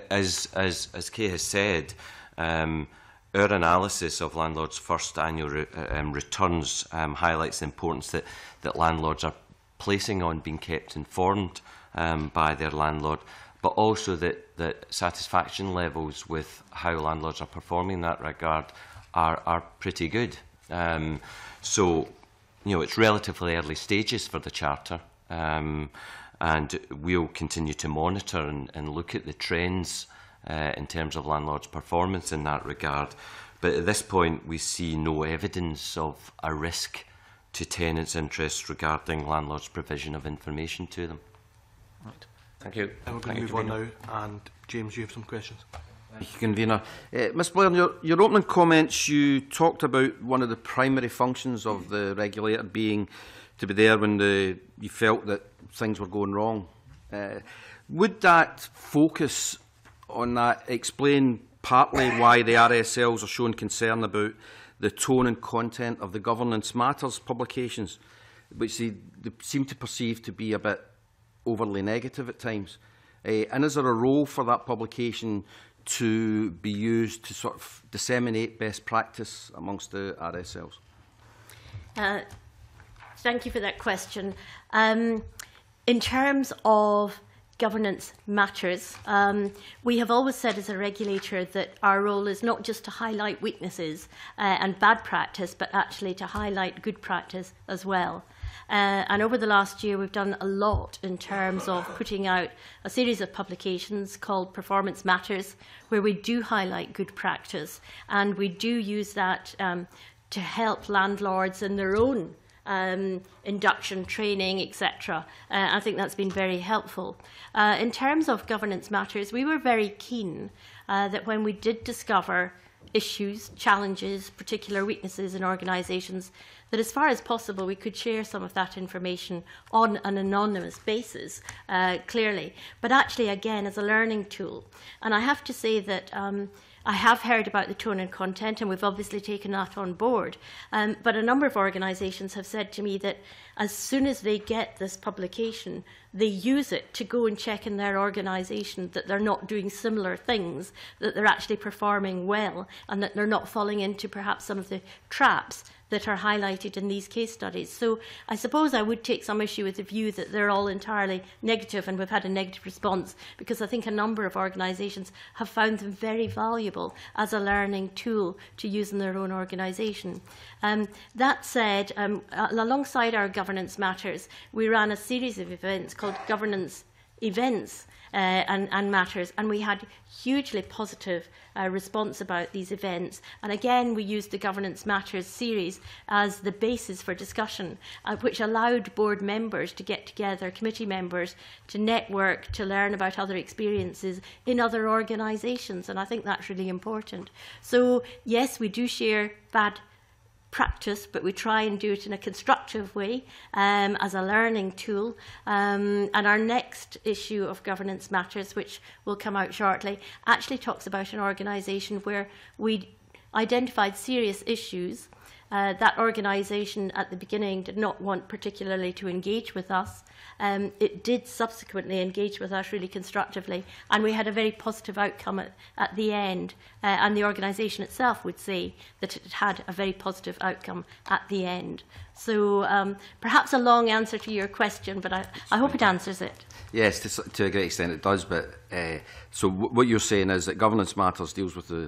as, as, as Kay has said, um, our analysis of landlords' first annual re um, returns um, highlights the importance that, that landlords are placing on being kept informed um, by their landlord, but also that, that satisfaction levels with how landlords are performing in that regard are, are pretty good. Um, so, you know, it's relatively early stages for the Charter, um, and we'll continue to monitor and, and look at the trends Uh, in terms of landlords' performance in that regard. But at this point, we see no evidence of a risk to tenants' interests regarding landlords' provision of information to them. Right. Thank you. And we're going to move on now, and James, you have some questions. Thank you, Convener. Uh, Miz Blair, in your, your opening comments, you talked about one of the primary functions of the regulator being to be there when the, you felt that things were going wrong. Uh, would that focus on that explain partly why the R S Ls are showing concern about the tone and content of the Governance Matters publications, which they, they seem to perceive to be a bit overly negative at times? Uh, and is there a role for that publication to be used to sort of disseminate best practice amongst the R S Ls? Uh, thank you for that question. Um, in terms of governance matters. Um, we have always said as a regulator that our role is not just to highlight weaknesses uh, and bad practice, but actually to highlight good practice as well. Uh, and over the last year, we've done a lot in terms of putting out a series of publications called Performance Matters, where we do highlight good practice, and we do use that um, to help landlords in their own Um, induction, training, et cetera. Uh, I think that's been very helpful. Uh, in terms of governance matters, we were very keen uh, that when we did discover issues, challenges, particular weaknesses in organisations, that as far as possible we could share some of that information on an anonymous basis, uh, clearly, but actually again as a learning tool. And I have to say that um, I have heard about the tone and content, and we've obviously taken that on board. Um, but a number of organisations have said to me that as soon as they get this publication, they use it to go and check in their organisation that they're not doing similar things, that they're actually performing well, and that they're not falling into perhaps some of the traps that are highlighted in these case studies. So I suppose I would take some issue with the view that they're all entirely negative, and we've had a negative response, because I think a number of organisations have found them very valuable as a learning tool to use in their own organisation. Um, that said, um, alongside our governance matters, we ran a series of events called governance events uh, and, and matters, and we had hugely positive uh, response about these events. And again, we used the Governance Matters series as the basis for discussion, uh, which allowed board members to get together, committee members, to network, to learn about other experiences in other organisations, and I think that's really important. So yes, we do share bad practice, but we try and do it in a constructive way um, as a learning tool. Um, and our next issue of Governance Matters, which will come out shortly, actually talks about an organisation where we identified serious issues. Uh, that organisation at the beginning did not want particularly to engage with us. Um, it did subsequently engage with us really constructively, and we had a very positive outcome at, at the end, uh, and the organisation itself would say that it had a very positive outcome at the end. So um, perhaps a long answer to your question, but I, I hope it answers it. Yes, to, to a great extent it does, but uh, so w what you're saying is that Governance Matters deals with the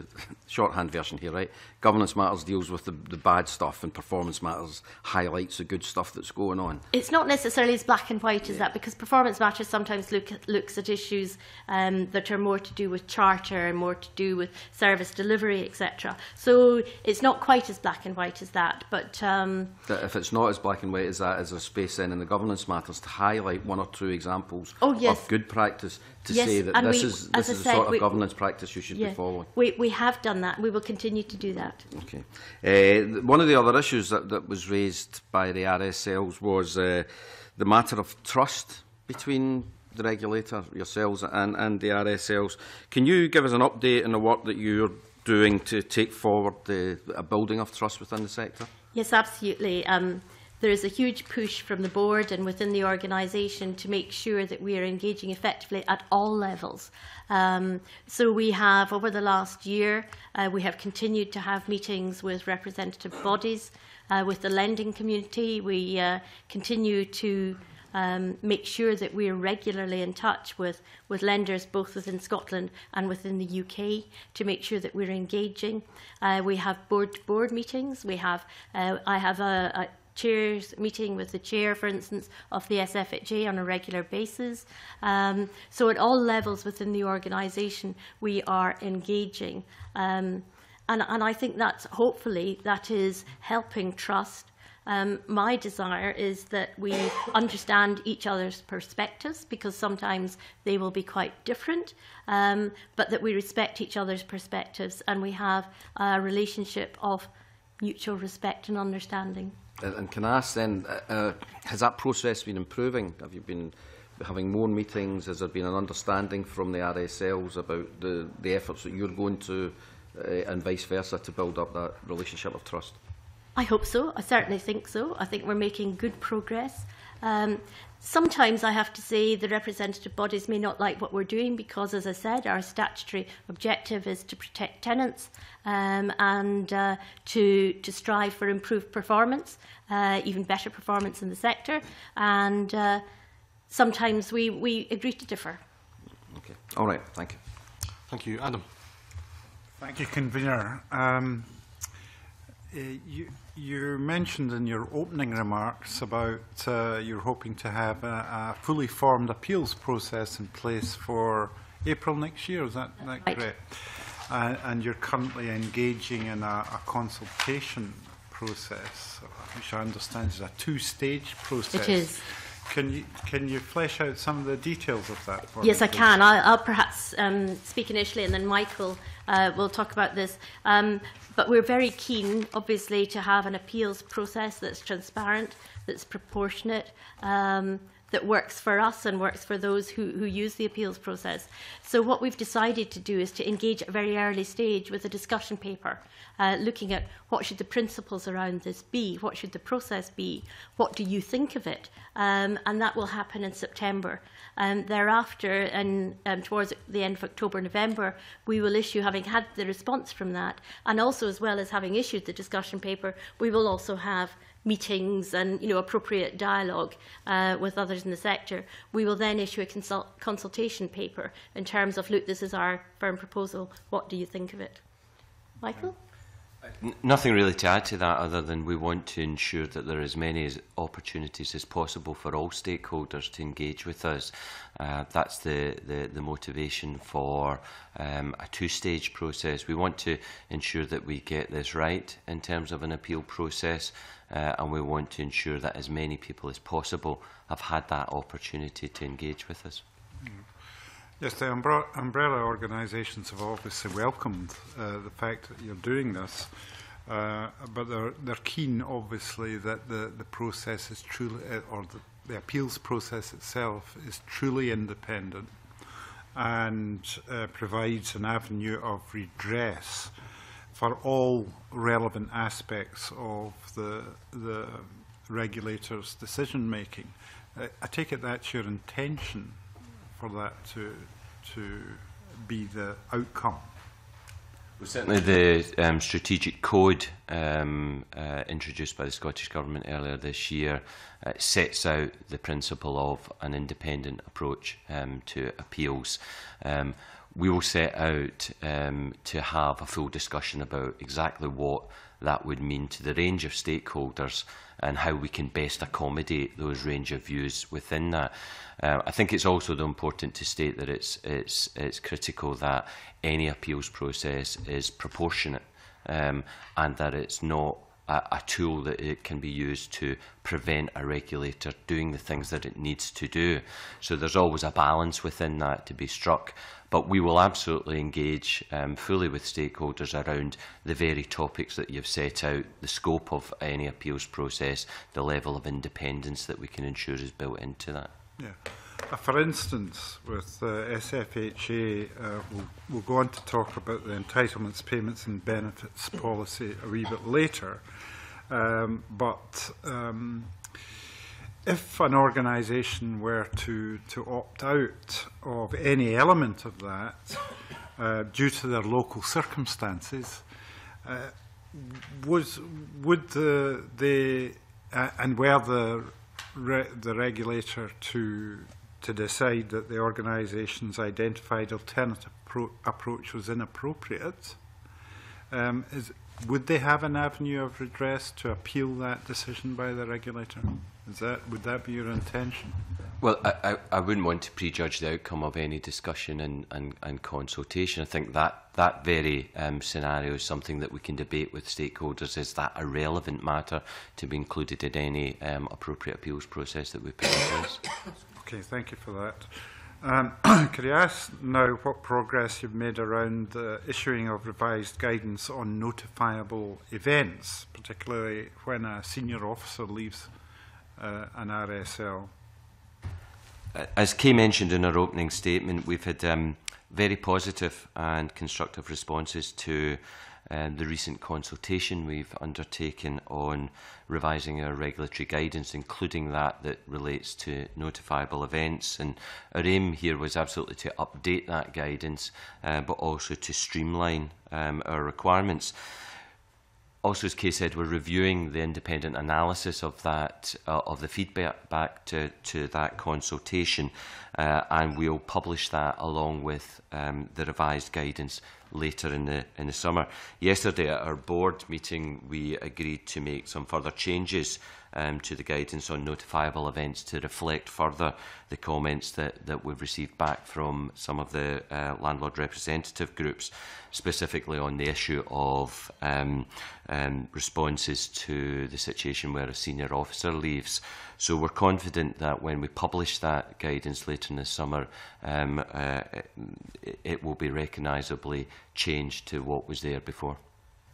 shorthand version here, right? Governance Matters deals with the, the bad stuff, and Performance Matters highlights the good stuff that's going on. It's not necessarily as black and white as yeah. that, because Performance Matters sometimes look at, looks at issues um, that are more to do with charter and more to do with service delivery, et cetera. So it's not quite as black and white as that, but... Um, that if it's not as black and white as that, is there space then in the Governance Matters to highlight one or two examples oh, yes. of good practice to yes, say that this we, is this is the said, sort of we, governance practice you should yeah, be following? We, we have done that. We will continue to do that. Okay. Uh, one of the other issues that, that was raised by the R S Ls was uh, the matter of trust between the regulator, yourselves, and, and the R S Ls. Can you give us an update on the work that you're doing to take forward the, a building of trust within the sector? Yes, absolutely. Um, there is a huge push from the board and within the organisation to make sure that we are engaging effectively at all levels. Um, so we have, over the last year, uh, we have continued to have meetings with representative bodies, uh, with the lending community. We uh, continue to Um, make sure that we are regularly in touch with, with lenders both within Scotland and within the U K to make sure that we're engaging. Uh, we have board-to-board meetings. We have, uh, I have a, a chair's meeting with the chair, for instance, of the S F H A on a regular basis. Um, so at all levels within the organisation, we are engaging. Um, and, and I think that's hopefully that is helping trust. Um, my desire is that we understand each other's perspectives, because sometimes they will be quite different, um, but that we respect each other's perspectives and we have a relationship of mutual respect and understanding. And, and can I ask then, uh, has that process been improving? Have you been having more meetings? Has there been an understanding from the R S Ls about the, the efforts that you're going to uh, and vice versa to build up that relationship of trust? I hope so. I certainly think so. I think we're making good progress. Um, sometimes I have to say the representative bodies may not like what we're doing because, as I said, our statutory objective is to protect tenants um, and uh, to, to strive for improved performance, uh, even better performance in the sector. And uh, sometimes we, we agree to differ. Okay. All right. Thank you. Thank you. Adam. Thank you, Convener. Um, uh, you, you mentioned in your opening remarks about uh, you're hoping to have a, a fully formed appeals process in place for April next year. Is that, that right. correct? Uh, and you're currently engaging in a, a consultation process, which I understand is a two-stage process. It is. Can you, can you flesh out some of the details of that for Yes, me, I can. I, I'll perhaps um, speak initially, and then Michael uh, will talk about this. Um, but we're very keen, obviously, to have an appeals process that's transparent, that's proportionate, um, that works for us and works for those who, who use the appeals process. So what we've decided to do is to engage at a very early stage with a discussion paper, uh, looking at what should the principles around this be, what should the process be, what do you think of it, um, and that will happen in September. Um, thereafter, and um, towards the end of October, November, we will issue, having had the response from that, and also as well as having issued the discussion paper, we will also have meetings and, you know, appropriate dialogue uh, with others in the sector. We will then issue a consult consultation paper in terms of, look, this is our firm proposal, what do you think of it? Michael? N nothing really to add to that, other than we want to ensure that there are as many as opportunities as possible for all stakeholders to engage with us. Uh, that's the, the, the motivation for um, a two-stage process. We want to ensure that we get this right in terms of an appeal process, uh, and we want to ensure that as many people as possible have had that opportunity to engage with us. Mm. Yes, the umbrella organisations have obviously welcomed uh, the fact that you're doing this, uh, but they're, they're keen, obviously, that the, the process is truly, or the, the appeals process itself is truly independent and uh, provides an avenue of redress for all relevant aspects of the, the regulator's decision-making. I, I take it that's your intention, for that to, to be the outcome? Well, certainly the um, strategic code um, uh, introduced by the Scottish Government earlier this year uh, sets out the principle of an independent approach um, to appeals. Um, we will set out um, to have a full discussion about exactly what that would mean to the range of stakeholders and how we can best accommodate those range of views within that. Uh, I think it's also though important to state that it's, it's, it's critical that any appeals process is proportionate um, and that it's not a, a tool that it can be used to prevent a regulator doing the things that it needs to do. So there's always a balance within that to be struck. But we will absolutely engage um, fully with stakeholders around the very topics that you've set out, the scope of any appeals process, the level of independence that we can ensure is built into that. Yeah. Uh, for instance, with uh, S F H A, uh, we'll, we'll go on to talk about the entitlements, payments and benefits policy a wee bit later. Um, but um, if an organisation were to, to opt out of any element of that uh, due to their local circumstances, uh, was, would the, the uh, and were the, re the regulator to, to decide that the organisation's identified alternative pro approach was inappropriate, um, is, would they have an avenue of redress to appeal that decision by the regulator? Is that, would that be your intention? Well, I, I, I wouldn't want to prejudge the outcome of any discussion and, and, and consultation. I think that, that very um, scenario is something that we can debate with stakeholders. Is that a relevant matter to be included in any um, appropriate appeals process that we put in place? Okay, thank you for that. Um, could I ask now what progress you've made around the issuing of revised guidance on notifiable events, particularly when a senior officer leaves uh, an R S L? As Kay mentioned in her opening statement, we've had um, very positive and constructive responses to um, the recent consultation we've undertaken on revising our regulatory guidance, including that that relates to notifiable events. And our aim here was absolutely to update that guidance, uh, but also to streamline um, our requirements. Also, as Kay said, we're reviewing the independent analysis of that, uh, of the feedback back to, to that consultation, uh, and we'll publish that along with um, the revised guidance later in the in the summer. Yesterday, at our board meeting, we agreed to make some further changes um, to the guidance on notifiable events to reflect further the comments that that we've received back from some of the uh, landlord representative groups, specifically on the issue of um, um, responses to the situation where a senior officer leaves. So we're confident that when we publish that guidance later in the summer, um, uh, it, it will be recognisably change to what was there before.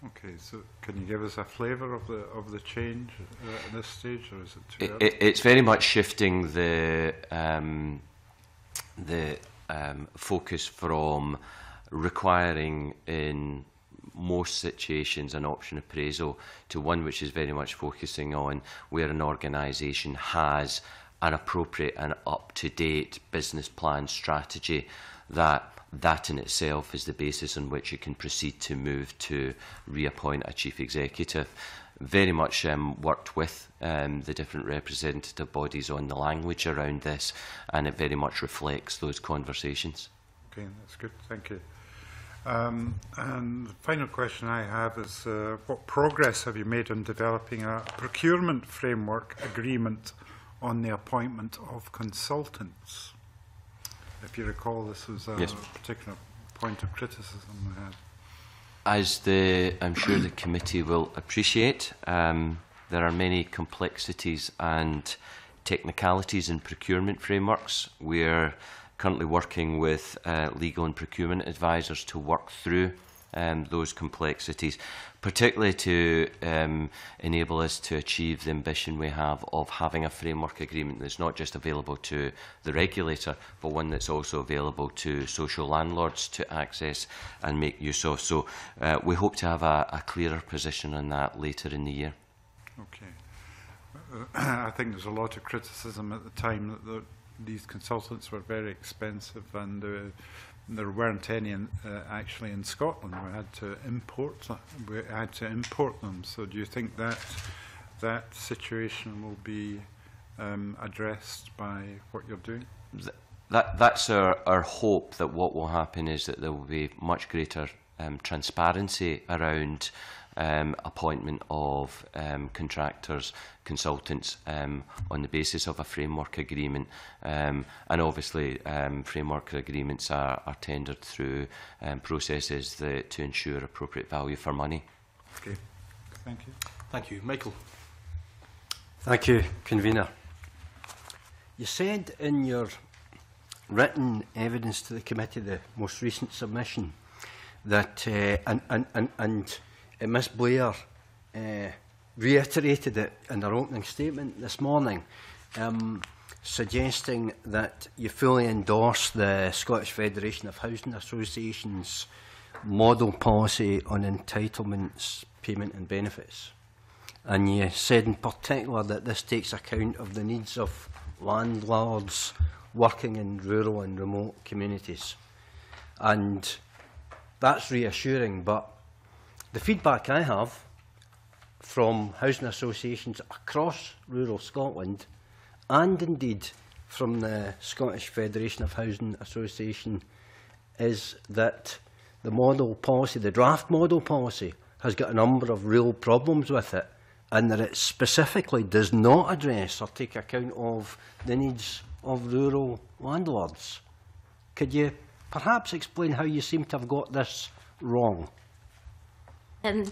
Okay, so can you give us a flavour of the of the change uh, at this stage, or is it too early? It, it's very much shifting the um, the um, focus from requiring in most situations an option appraisal to one which is very much focusing on where an organisation has an appropriate and up-to-date business plan strategy, that that in itself is the basis on which you can proceed to move to reappoint a chief executive. Very much um, worked with um, the different representative bodies on the language around this, and it very much reflects those conversations. Okay, that's good. Thank you. Um, and the final question I have is, uh, what progress have you made on developing a procurement framework agreement on the appointment of consultants? If you recall, this was a yes. particular point of criticism we had. As the, I'm sure the committee will appreciate, um, there are many complexities and technicalities in procurement frameworks. We're currently working with uh, legal and procurement advisors to work through um, those complexities, particularly to um, enable us to achieve the ambition we have of having a framework agreement that's not just available to the regulator, but one that's also available to social landlords to access and make use of. So uh, we hope to have a, a clearer position on that later in the year. Okay. Uh, I think there's a lot of criticism at the time that the, these consultants were very expensive, and uh, there weren't any in, uh, actually in Scotland. We had to import them. We had to import them. So, do you think that that situation will be um, addressed by what you're doing? Th that that's our, our hope. That what will happen is that there will be much greater um, transparency around um, appointment of um, contractors, consultants, um, on the basis of a framework agreement, um, and obviously um, framework agreements are, are tendered through um, processes that, to ensure appropriate value for money. Okay. Thank you. Thank you. Michael. Thank you, Convener. You said in your written evidence to the committee, the most recent submission, that uh, and, and, and, and Miz Blair uh, reiterated it in her opening statement this morning, um, suggesting that you fully endorse the Scottish Federation of Housing Associations model policy on entitlements, payment and benefits. And you said in particular that this takes account of the needs of landlords working in rural and remote communities. And that's reassuring, but the feedback I have from housing associations across rural Scotland, and indeed from the Scottish Federation of Housing Associations, is that the model policy, the draft model policy, has got a number of real problems with it, and that it specifically does not address or take account of the needs of rural landlords. Could you perhaps explain how you seem to have got this wrong? Um,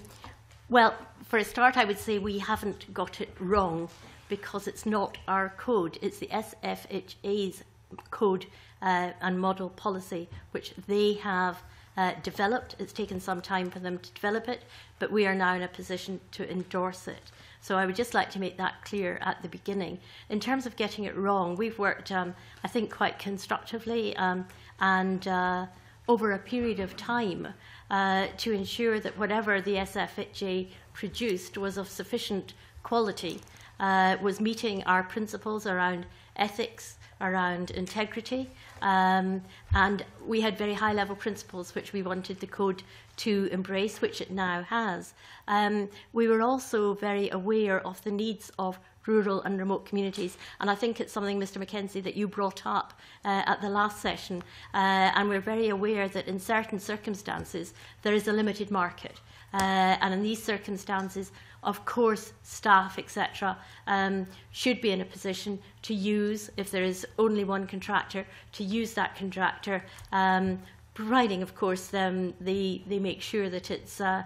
well, for a start, I would say we haven't got it wrong, because it's not our code. It's the S F H A's code uh, and model policy, which they have uh, developed. It's taken some time for them to develop it, but we are now in a position to endorse it. So I would just like to make that clear at the beginning. In terms of getting it wrong, we've worked, um, I think, quite constructively um, and uh, over a period of time, Uh, to ensure that whatever the S F H A produced was of sufficient quality, uh, was meeting our principles around ethics, around integrity, Um, and we had very high-level principles which we wanted the code to embrace, which it now has. Um, we were also very aware of the needs of rural and remote communities, and I think it's something, Mister Mackenzie, that you brought up uh, at the last session, uh, and we're very aware that in certain circumstances there is a limited market, uh, and in these circumstances, of course, staff, et cetera, um, should be in a position to use, if there is only one contractor, to use that contractor, um, providing, of course, them, they, they make sure that it's uh,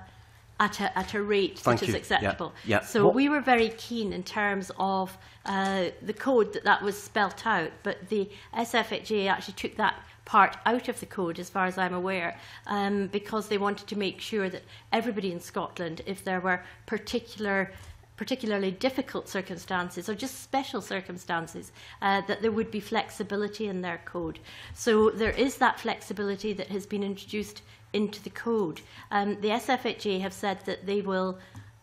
At a, at a rate Thank that you. is acceptable. Yeah. Yeah. So what? we were very keen in terms of uh, the code that that was spelt out, but the S F H A actually took that part out of the code, as far as I'm aware, um, because they wanted to make sure that everybody in Scotland, if there were particular particularly difficult circumstances or just special circumstances, uh, that there would be flexibility in their code. So there is that flexibility that has been introduced into the code. Um, the S F H A have said that they will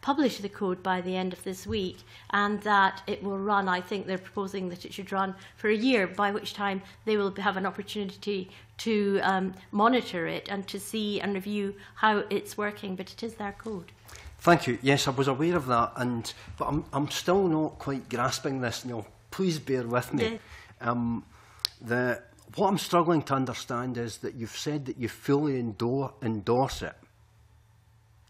publish the code by the end of this week, and that it will run, I think they're proposing that it should run for a year, by which time they will have an opportunity to um, monitor it and to see and review how it's working, but it is their code. Thank you. Yes, I was aware of that, and but I'm, I'm still not quite grasping this, Neil. Please bear with me. Um, the, what I'm struggling to understand is that you've said that you fully endorse, endorse it.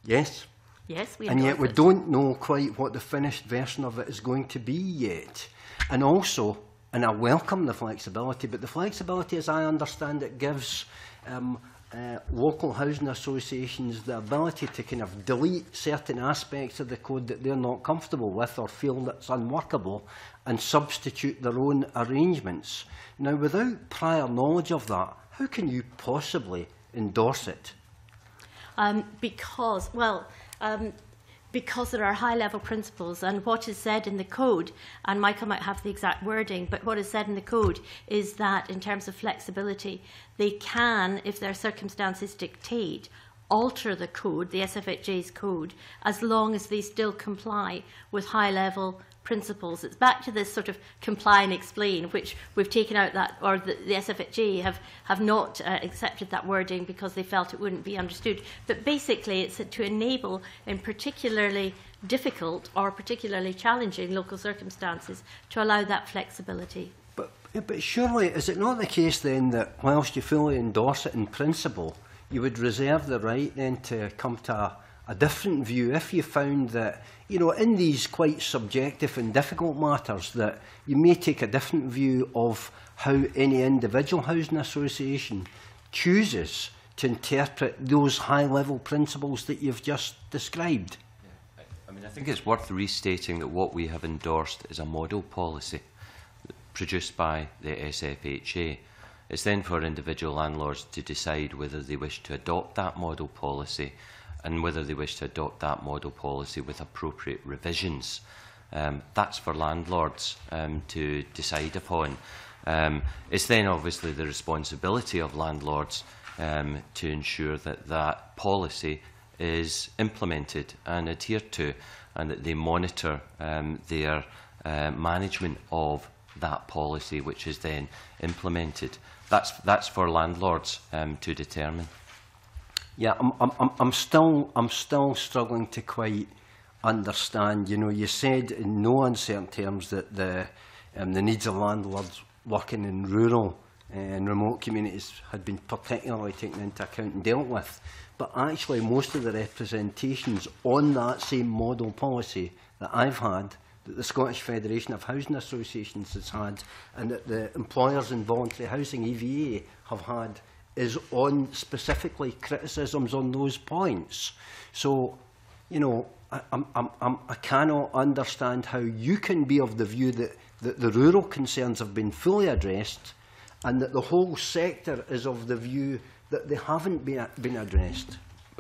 Yes? Yes, we endorse it. And yet we don't know quite what the finished version of it is going to be yet. And also, and I welcome the flexibility, but the flexibility, as I understand it, gives um, Uh, local housing associations the ability to kind of delete certain aspects of the code that they're not comfortable with or feel that's unworkable and substitute their own arrangements. Now, without prior knowledge of that, how can you possibly endorse it? Um, because, well, um, because there are high-level principles, and what is said in the code, and Michael might have the exact wording, but what is said in the code is that in terms of flexibility, they can, if their circumstances dictate, alter the code, the S F H A's code, as long as they still comply with high-level principles. It's back to this sort of comply and explain, which we've taken out that, or the, the S F H A have, have not uh, accepted that wording because they felt it wouldn't be understood. But basically it's to enable in particularly difficult or particularly challenging local circumstances to allow that flexibility. But, but surely is it not the case then that whilst you fully endorse it in principle, you would reserve the right then to come to a a different view if you found that, you know, in these quite subjective and difficult matters, that you may take a different view of how any individual housing association chooses to interpret those high-level principles that you've just described? Yeah. I, I mean, I think it's worth restating that what we have endorsed is a model policy produced by the S F H A. It's then for individual landlords to decide whether they wish to adopt that model policy and whether they wish to adopt that model policy with appropriate revisions. Um, that's for landlords um, to decide upon. Um, it's then obviously the responsibility of landlords um, to ensure that that policy is implemented and adhered to, and that they monitor um, their uh, management of that policy, which is then implemented. That's, that's for landlords um, to determine. Yeah, I'm, I'm, I'm, still, I'm still struggling to quite understand. You know, you said in no uncertain terms that the, um, the needs of landlords working in rural and remote communities had been particularly taken into account and dealt with. But actually, most of the representations on that same model policy that I've had, that the Scottish Federation of Housing Associations has had, and that the Employers in Voluntary Housing, E V A, have had, is on specifically criticisms on those points. So, you know, I, I'm, I'm, I cannot understand how you can be of the view that, that the rural concerns have been fully addressed and that the whole sector is of the view that they haven't been, been addressed.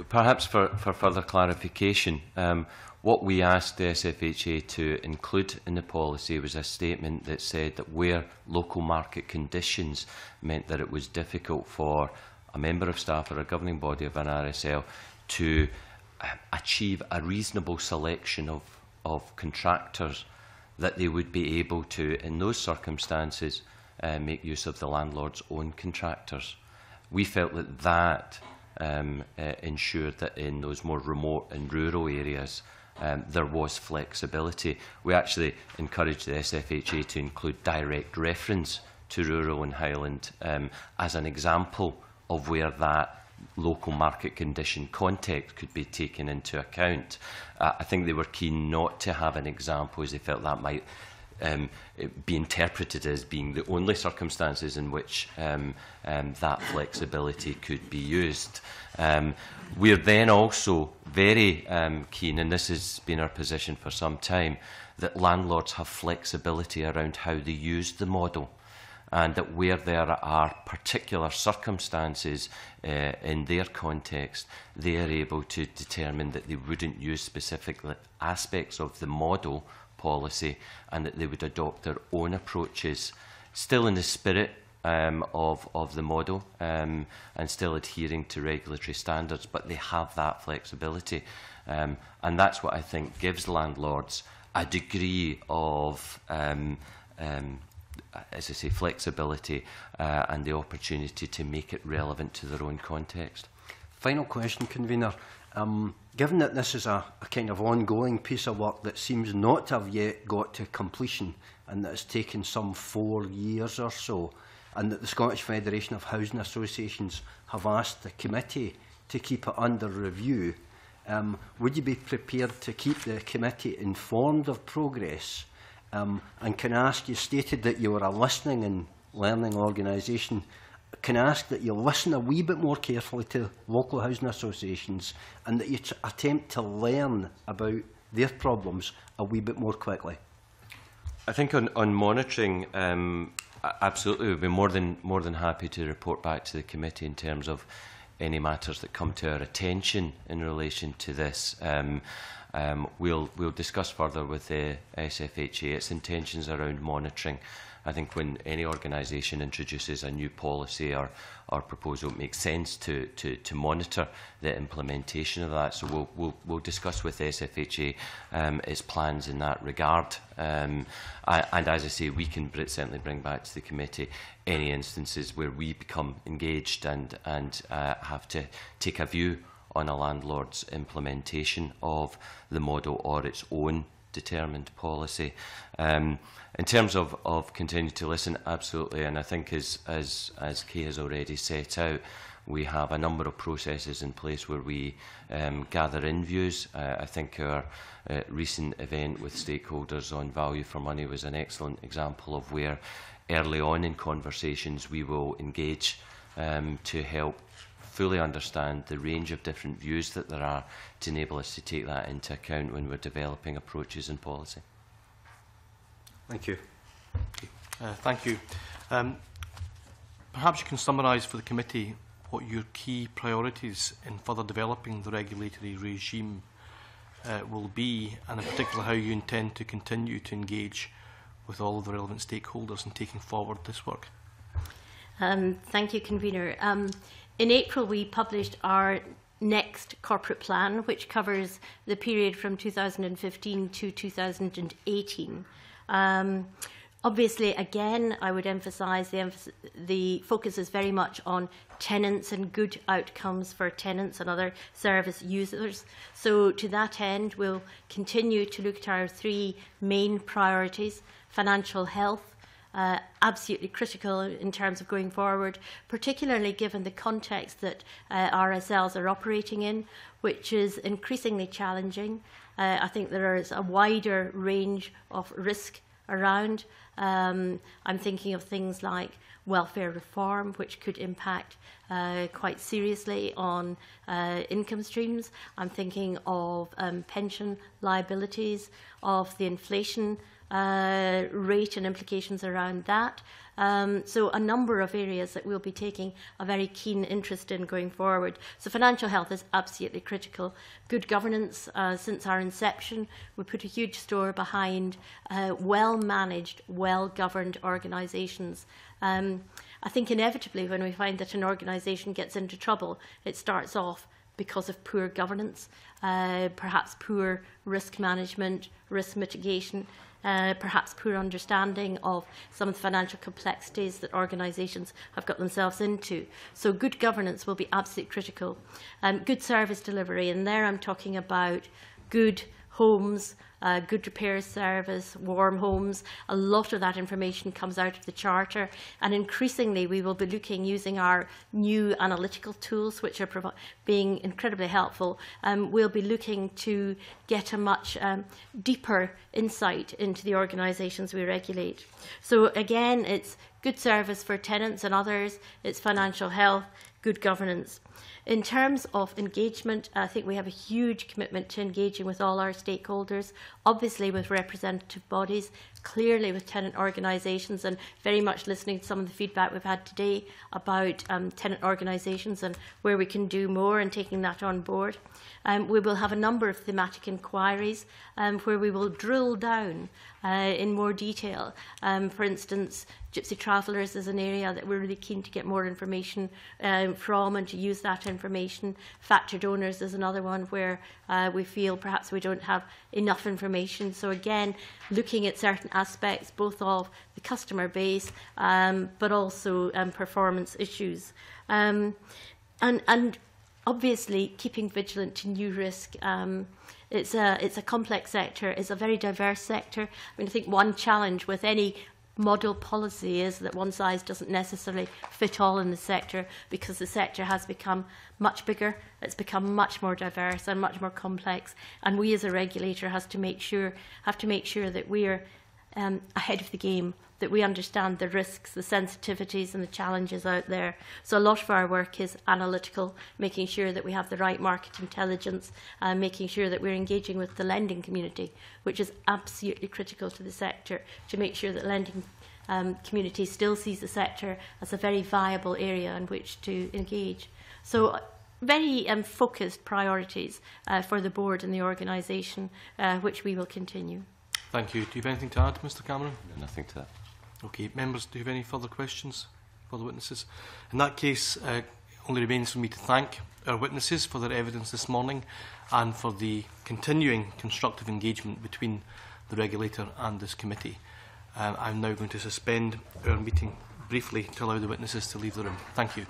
Perhaps for, for further clarification, um, what we asked the S F H A to include in the policy was a statement that said that where local market conditions meant that it was difficult for a member of staff or a governing body of an R S L to achieve a reasonable selection of, of contractors, that they would be able to, in those circumstances, uh, make use of the landlord's own contractors. We felt that that um, uh, ensured that in those more remote and rural areas um, there was flexibility. We actually encouraged the S F H A to include direct reference to rural and highland um, as an example of where that local market condition context could be taken into account. Uh, I think they were keen not to have an example, as they felt that might um, be interpreted as being the only circumstances in which um, um, that flexibility could be used. Um, we're then also very um, keen, and this has been our position for some time, that landlords have flexibility around how they use the model, and that where there are particular circumstances uh, in their context, they are able to determine that they wouldn't use specific aspects of the model policy and that they would adopt their own approaches, still in the spirit um, of, of the model um, and still adhering to regulatory standards, but they have that flexibility. Um, and that's what I think gives landlords a degree of um, um, as I say, flexibility uh, and the opportunity to make it relevant to their own context. Final question, convener. Um, given that this is a, a kind of ongoing piece of work that seems not to have yet got to completion, and that it's taken some four years or so, and that the Scottish Federation of Housing Associations have asked the committee to keep it under review, um, would you be prepared to keep the committee informed of progress? Um, and can I ask, you stated that you were a listening and learning organisation, can I ask that you listen a wee bit more carefully to local housing associations and that you t attempt to learn about their problems a wee bit more quickly? I think on, on monitoring, um, absolutely, we'd be more than, more than happy to report back to the committee in terms of any matters that come to our attention in relation to this. Um, Um, we'll, we'll discuss further with the S F H A its intentions around monitoring. I think when any organisation introduces a new policy or, or proposal, it makes sense to, to, to monitor the implementation of that. So we'll, we'll, we'll discuss with the S F H A um, its plans in that regard. Um, I, and as I say, we can certainly bring back to the committee any instances where we become engaged and, and uh, have to take a view on a landlord's implementation of the model or its own determined policy. Um, in terms of, of continuing to listen, absolutely, and I think as, as, as Kay has already set out, we have a number of processes in place where we um, gather in views. Uh, I think our uh, recent event with stakeholders on value for money was an excellent example of where early on in conversations we will engage um, to help fully understand the range of different views that there are to enable us to take that into account when we're developing approaches and policy. Thank you. Uh, thank you. Um, perhaps you can summarise for the committee what your key priorities in further developing the regulatory regime uh, will be, and in particular how you intend to continue to engage with all of the relevant stakeholders in taking forward this work. Um, thank you, Convener. Um, In April, we published our next corporate plan, which covers the period from two thousand fifteen to two thousand eighteen. Um, obviously, again, I would emphasise the, the focus is very much on tenants and good outcomes for tenants and other service users. So to that end, we'll continue to look at our three main priorities: financial health, Uh, absolutely critical in terms of going forward, particularly given the context that uh, R S Ls are operating in, which is increasingly challenging. Uh, I think there is a wider range of risk around. Um, I'm thinking of things like welfare reform, which could impact uh, quite seriously on uh, income streams. I'm thinking of um, pension liabilities, of the inflation Uh, rate and implications around that. Um, so a number of areas that we'll be taking a very keen interest in going forward. So financial health is absolutely critical. Good governance, uh, since our inception, we put a huge store behind uh, well-managed, well-governed organisations. Um, I think inevitably when we find that an organisation gets into trouble, it starts off because of poor governance, uh, perhaps poor risk management, risk mitigation, uh, perhaps poor understanding of some of the financial complexities that organisations have got themselves into. So good governance will be absolutely critical. Um, good service delivery, and there I'm talking about good homes, Uh, good repair service, warm homes. A lot of that information comes out of the Charter, and increasingly we will be looking, using our new analytical tools, which are being incredibly helpful, um, we'll be looking to get a much um, deeper insight into the organisations we regulate. So again, it's good service for tenants and others, it's financial health, good governance. In terms of engagement, I think we have a huge commitment to engaging with all our stakeholders, obviously with representative bodies, clearly with tenant organisations, and very much listening to some of the feedback we've had today about um, tenant organisations and where we can do more, and taking that on board. Um, we will have a number of thematic inquiries um, where we will drill down uh, in more detail. Um, for instance, Gypsy Travellers is an area that we're really keen to get more information um, from and to use that information. Factored owners is another one where uh, we feel perhaps we don't have enough information. So again, looking at certain aspects both of the customer base um, but also um, performance issues. Um, and, and obviously keeping vigilant to new risk. Um, it's, a, it's a complex sector, it's a very diverse sector. I mean, I think one challenge with any model policy is that one size doesn't necessarily fit all in the sector, because the sector has become much bigger, it's become much more diverse and much more complex, and we as a regulator has to make sure, have to make sure that we are um, ahead of the game, that we understand the risks, the sensitivities and the challenges out there. So a lot of our work is analytical, making sure that we have the right market intelligence, uh, making sure that we're engaging with the lending community, which is absolutely critical to the sector, to make sure that lending um, community still sees the sector as a very viable area in which to engage. So very um, focused priorities uh, for the board and the organisation, uh, which we will continue. Thank you. Do you have anything to add, Mr Cameron? No, nothing to that. Okay, members, do you have any further questions for the witnesses? In that case, uh, only remains for me to thank our witnesses for their evidence this morning and for the continuing constructive engagement between the regulator and this committee. Um, I'm now going to suspend our meeting briefly to allow the witnesses to leave the room. Thank you.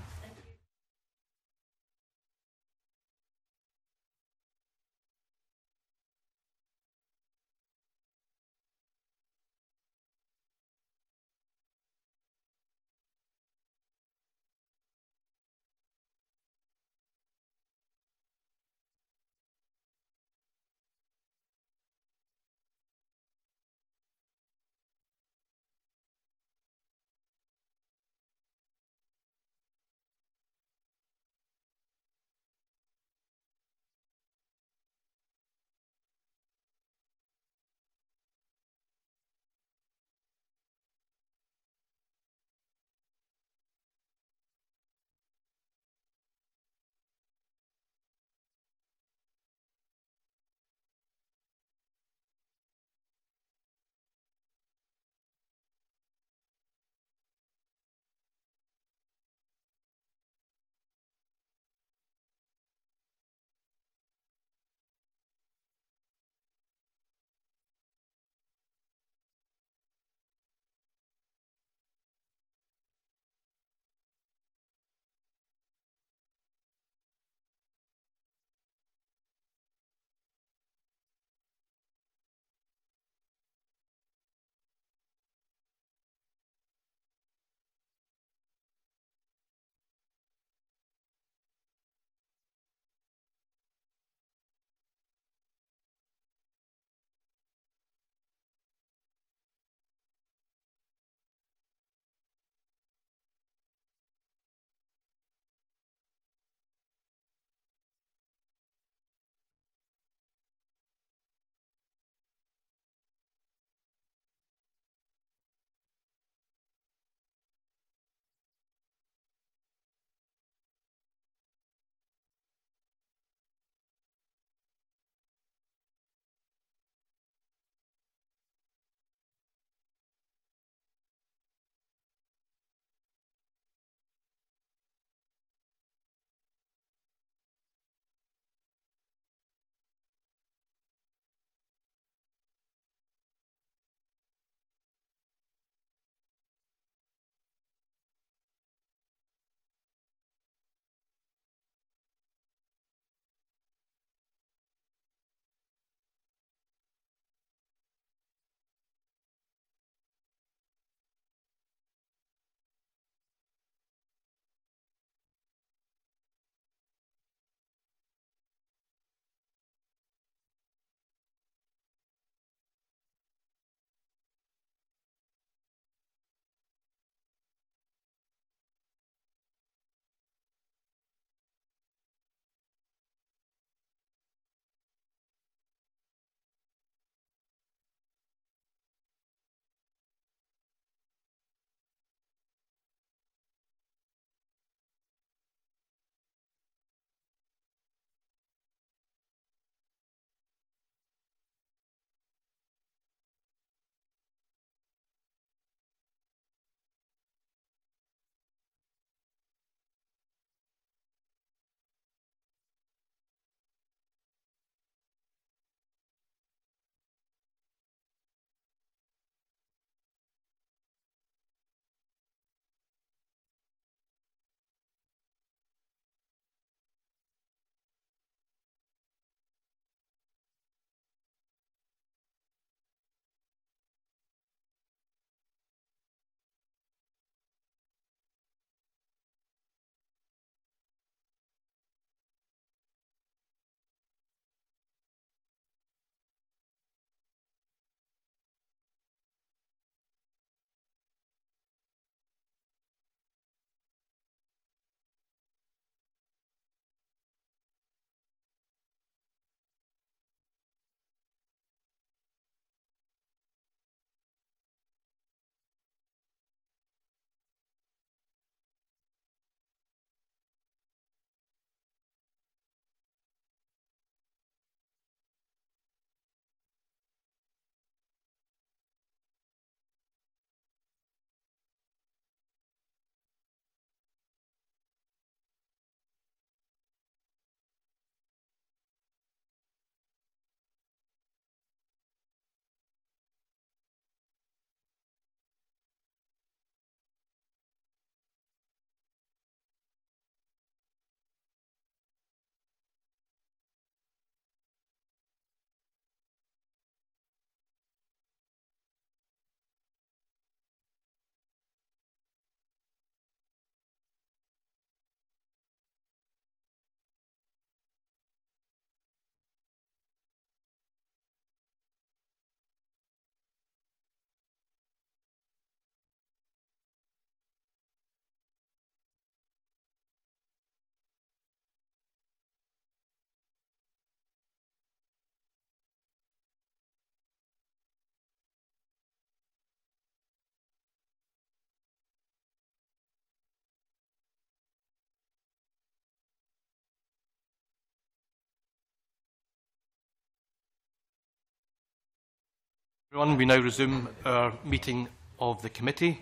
Everyone, we now resume our meeting of the committee.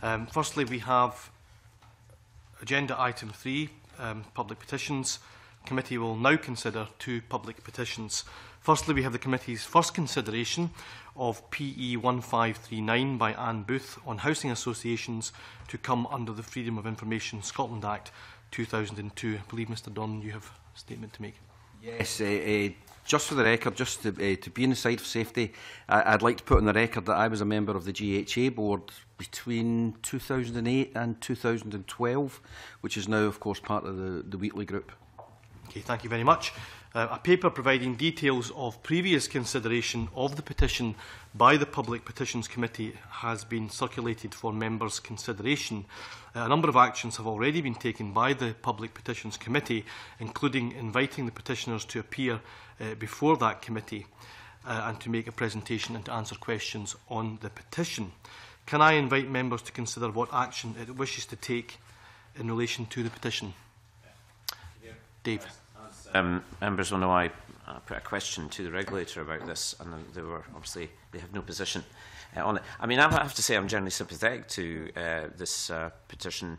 Um, firstly, we have agenda item three, um, public petitions. The committee will now consider two public petitions. Firstly, we have the committee's first consideration of P E one five three nine by Anne Booth on housing associations to come under the Freedom of Information Scotland Act two thousand two. I believe, Mister Don, you have a statement to make. Yes, uh, uh just for the record, just to, uh, to be on the side of safety, I I'd like to put on the record that I was a member of the G H A board between two thousand eight and two thousand twelve, which is now, of course, part of the, the Wheatley Group. Okay, thank you very much. Uh, a paper providing details of previous consideration of the petition by the Public Petitions Committee has been circulated for members' consideration. A number of actions have already been taken by the Public Petitions Committee, including inviting the petitioners to appear uh, before that committee uh, and to make a presentation and to answer questions on the petition. Can I invite members to consider what action it wishes to take in relation to the petition? Dave. Um, members will know I uh, put a question to the regulator about this, and they were obviously they have no position uh, on it. I mean, I have to say I'm generally sympathetic to uh, this uh, petition,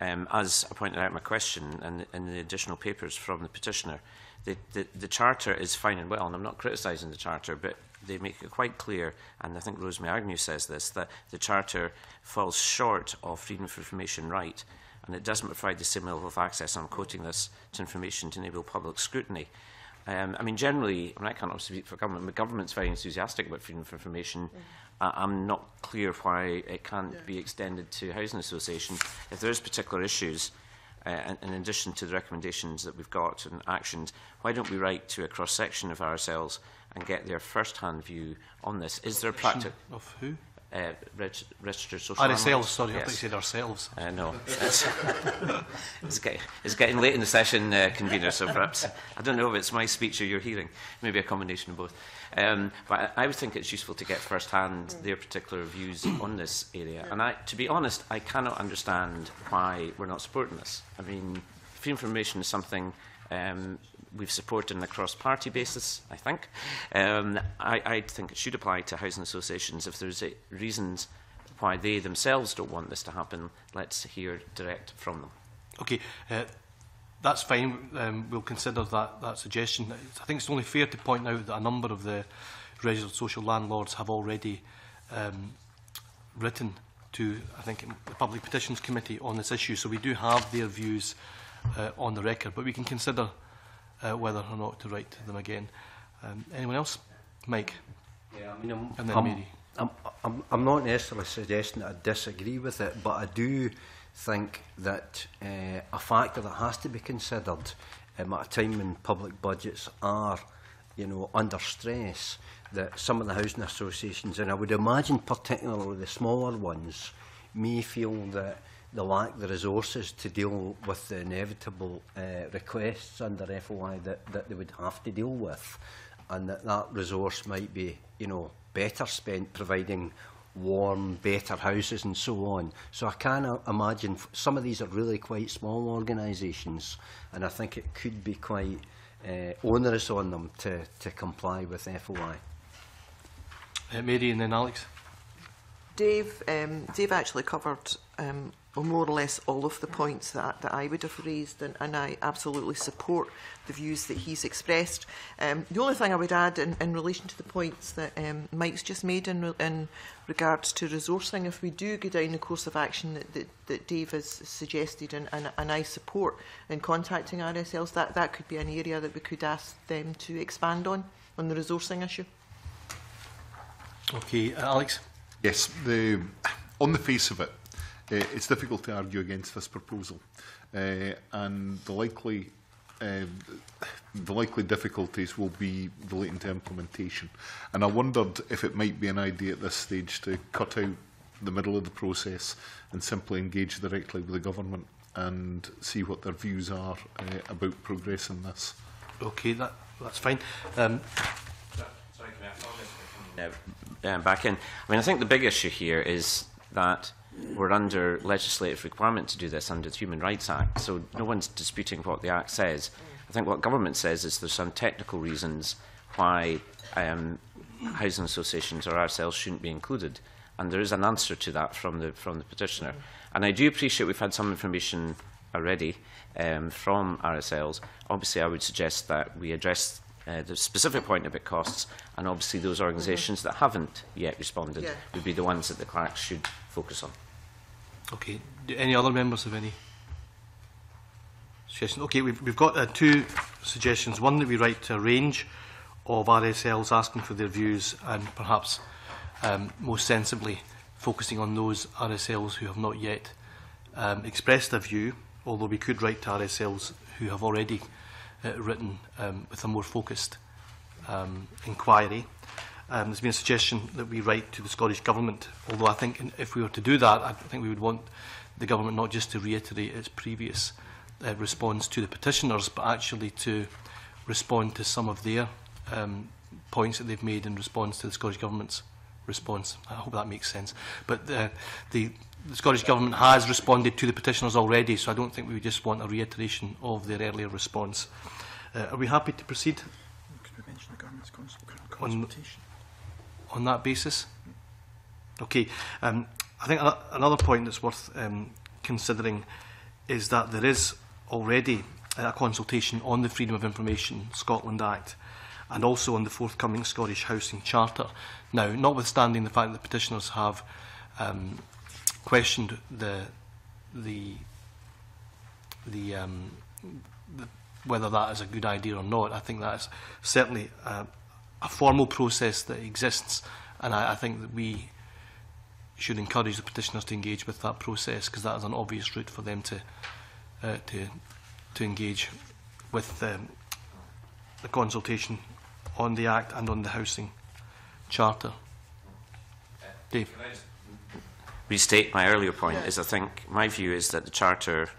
um, as I pointed out in my question and, and the additional papers from the petitioner. The, the, the charter is fine and well, and I'm not criticising the charter, but they make it quite clear, and I think Rosemary Agnew says this, that the charter falls short of freedom of information right. And it doesn't provide the same level of access, I'm quoting this, to information to enable public scrutiny. Um, I mean, generally, I, mean, I can't obviously speak for government, but government's very enthusiastic about freedom of information. Yeah. Uh, I'm not clear why it can't yeah. be extended to housing associations. If there is particular issues, uh, and, and in addition to the recommendations that we've got and actions, why don't we write to a cross-section of ourselves and get their first-hand view on this? Is there a practice of who? Uh, reg registered social ourselves, sorry, yes. I thought you said ourselves. Uh, no, it's, it's, get, it's getting late in the session, uh, convener, so perhaps, I don't know if it's my speech or your hearing, maybe a combination of both. Um, but I, I would think it's useful to get first-hand mm. their particular views on this area. And I, to be honest, I cannot understand why we're not supporting this. I mean, free information is something um, we've supported on a cross-party basis, I think. Um, I, I think it should apply to housing associations. If there's reasons why they themselves don't want this to happen, let's hear direct from them. Okay, uh, that's fine. Um, we'll consider that, that suggestion. I think it's only fair to point out that a number of the registered social landlords have already um, written to, I think, the Public Petitions Committee on this issue, so we do have their views uh, on the record, but we can consider Uh, whether or not to write to them again. Um, anyone else? Mike? Yeah, I mean, I'm, and then I'm, Mary. I'm, I'm, I'm not necessarily suggesting that I disagree with it, but I do think that uh, a factor that has to be considered um, at a time when public budgets are, you know, under stress, that some of the housing associations, and I would imagine particularly the smaller ones, may feel that they lack the resources to deal with the inevitable uh, requests under F O I that, that they would have to deal with, and that that resource might be, you know, better spent providing warm, better houses and so on. So I can imagine some of these are really quite small organisations, and I think it could be quite uh, onerous on them to, to comply with F O I. Uh, Mary and then Alex. Dave, um, Dave actually covered um, well, more or less all of the points that, that I would have raised, and, and I absolutely support the views that he's expressed. Um, the only thing I would add in, in relation to the points that um, Mike's just made in, in regards to resourcing, if we do go down the course of action that, that, that Dave has suggested and, and, and I support in contacting R S Ls, that, that could be an area that we could ask them to expand on, on the resourcing issue. Okay, uh, Alex? Yes, the, on the face of it, Uh, it's difficult to argue against this proposal, uh, and the likely uh, the likely difficulties will be relating to implementation. And I wondered if it might be an idea at this stage to cut out the middle of the process and simply engage directly with the government and see what their views are uh, about progress in this. Okay, that that's fine. Um, Sorry, can I follow this? Back in. I mean, I think the big issue here is that we're under legislative requirement to do this under the Human Rights Act, so no one's disputing what the Act says. I think what government says is there's some technical reasons why um, housing associations or ourselves shouldn't be included. And there is an answer to that from the, from the petitioner. And I do appreciate we've had some information already um, from R S Ls. Obviously, I would suggest that we address uh, the specific point about costs, and obviously those organisations mm-hmm. that haven't yet responded yeah. would be the ones that the clerks should focus on. Okay. Do any other members have any suggestions? Okay, we've, we've got uh, two suggestions. One, that we write a range of R S Ls asking for their views, and perhaps um, most sensibly focusing on those R S Ls who have not yet um, expressed a view, although we could write to R S Ls who have already uh, written um, with a more focused um, inquiry. Um, there's been a suggestion that we write to the Scottish Government, although I think if we were to do that, I think we would want the Government not just to reiterate its previous uh, response to the petitioners, but actually to respond to some of their um, points that they've made in response to the Scottish Government's response. I hope that makes sense. But the, the, the Scottish Government has responded to the petitioners already, so I don't think we would just want a reiteration of their earlier response. Uh, are we happy to proceed? Could we mention the government's cons consultation? On, on that basis? Okay. Um, I think another point that's worth um, considering is that there is already a consultation on the Freedom of Information Scotland Act, and also on the forthcoming Scottish Housing Charter. Now, notwithstanding the fact that the petitioners have um, questioned the, the, the, um, the, whether that is a good idea or not, I think that is certainly uh, a formal process that exists, and I, I think that we should encourage the petitioners to engage with that process, because that is an obvious route for them to, uh, to, to engage with um, the consultation on the Act and on the Housing Charter. Dave? Can I just restate my earlier point? Yeah. Is I think my view is that the Charter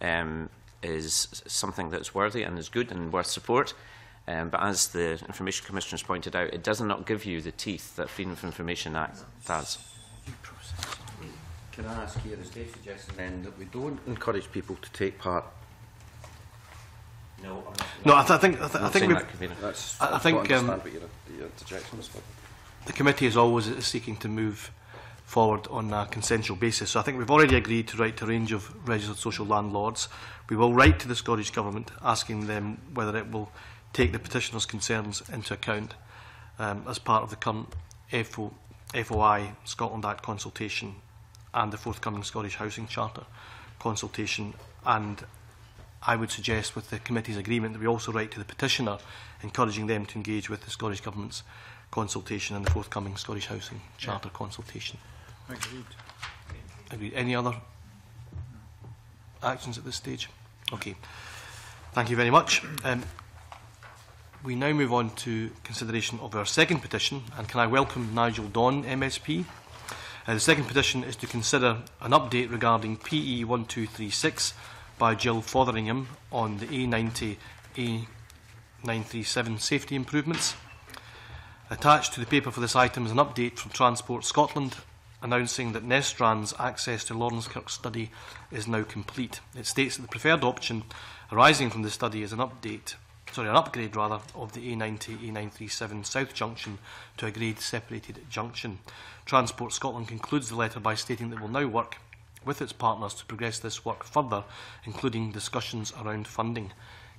um, is something that's worthy and is good and worth support, um, but as the Information Commissioner has pointed out, it does not give you the teeth that Freedom of Information Act does. Can I ask here, is Dave suggesting then that we don't encourage people to take part? No, no, I, th I think I, th I think we've, I, I think um, your, your the committee is always seeking to move forward on a consensual basis. So I think we've already agreed to write to a range of registered social landlords. We will write to the Scottish Government asking them whether it will take the petitioners' concerns into account um, as part of the current F O I Scotland Act consultation and the forthcoming Scottish Housing Charter consultation, and I would suggest, with the committee's agreement, that we also write to the petitioner, encouraging them to engage with the Scottish Government's consultation and the forthcoming Scottish Housing Charter yeah. consultation. Agreed. Agreed. Any other actions at this stage? Okay. Thank you very much. Um, we now move on to consideration of our second petition, and can I welcome Nigel Don, M S P? Uh, the second petition is to consider an update regarding P E one two three six, by Jill Fotheringham on the A ninety A nine three seven safety improvements. Attached to the paper for this item is an update from Transport Scotland announcing that Nestran's access to Laurencekirk study is now complete. It states that the preferred option arising from the study is an update, sorry, an upgrade rather, of the A ninety A nine three seven South Junction to a grade separated junction. Transport Scotland concludes the letter by stating that it will now work with its partners to progress this work further, including discussions around funding.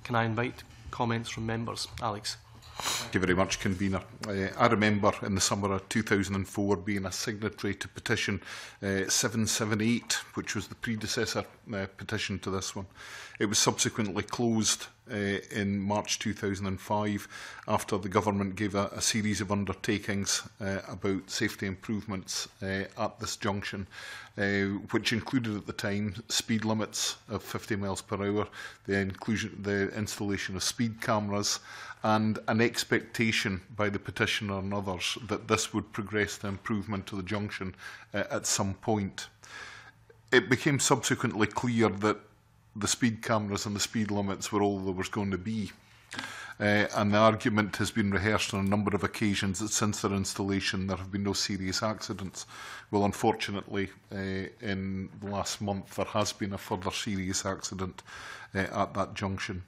Can I invite comments from members? Alex. Thank you very much, Convener. Uh, I remember in the summer of two thousand and four being a signatory to petition uh, seven seven eight, which was the predecessor uh, petition to this one. It was subsequently closed uh, in March two thousand and five after the Government gave a, a series of undertakings uh, about safety improvements uh, at this junction, uh, which included at the time speed limits of fifty miles per hour, the, inclusion, the installation of speed cameras, and an expectation by the petitioner and others that this would progress the improvement to the junction uh, at some point. It became subsequently clear that the speed cameras and the speed limits were all there was going to be. Uh, and the argument has been rehearsed on a number of occasions that since their installation there have been no serious accidents. Well, unfortunately, uh, in the last month there has been a further serious accident uh, at that junction.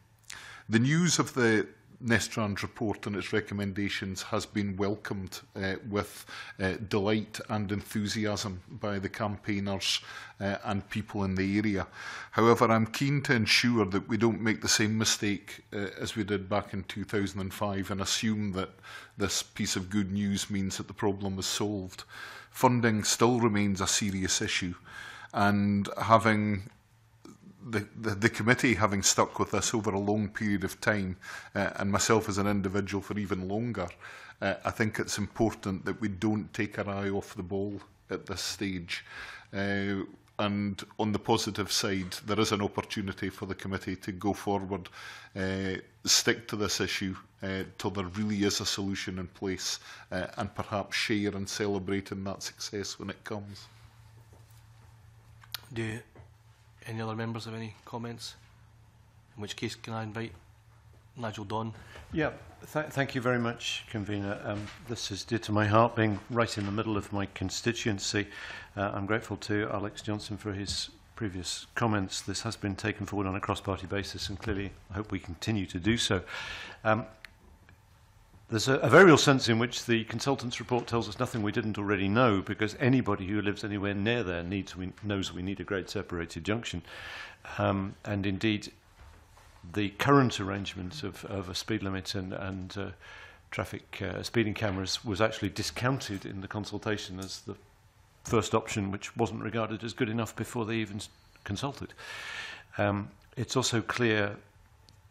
The news of the Nestran's report and its recommendations has been welcomed uh, with uh, delight and enthusiasm by the campaigners uh, and people in the area. However, I'm keen to ensure that we don't make the same mistake uh, as we did back in two thousand five and assume that this piece of good news means that the problem is solved. Funding still remains a serious issue, and having The, the, the committee having stuck with this over a long period of time, uh, and myself as an individual for even longer, uh, I think it's important that we don't take our eye off the ball at this stage. Uh, and on the positive side, there is an opportunity for the committee to go forward, uh, stick to this issue uh, till there really is a solution in place, uh, and perhaps share and celebrate in that success when it comes. Yeah. Any other members have any comments? In which case, can I invite Nigel Don? Yeah, th thank you very much, Convener. Um, this is dear to my heart, being right in the middle of my constituency. Uh, I'm grateful to Alex Johnson for his previous comments. This has been taken forward on a cross-party basis, and clearly I hope we continue to do so. Um, There's a, a very real sense in which the consultant's report tells us nothing we didn't already know, because anybody who lives anywhere near there needs, we, knows we need a grade-separated junction. Um, and indeed, the current arrangement of, of a speed limit and, and uh, traffic uh, speeding cameras was actually discounted in the consultation as the first option, which wasn't regarded as good enough before they even consulted. Um, it's also clear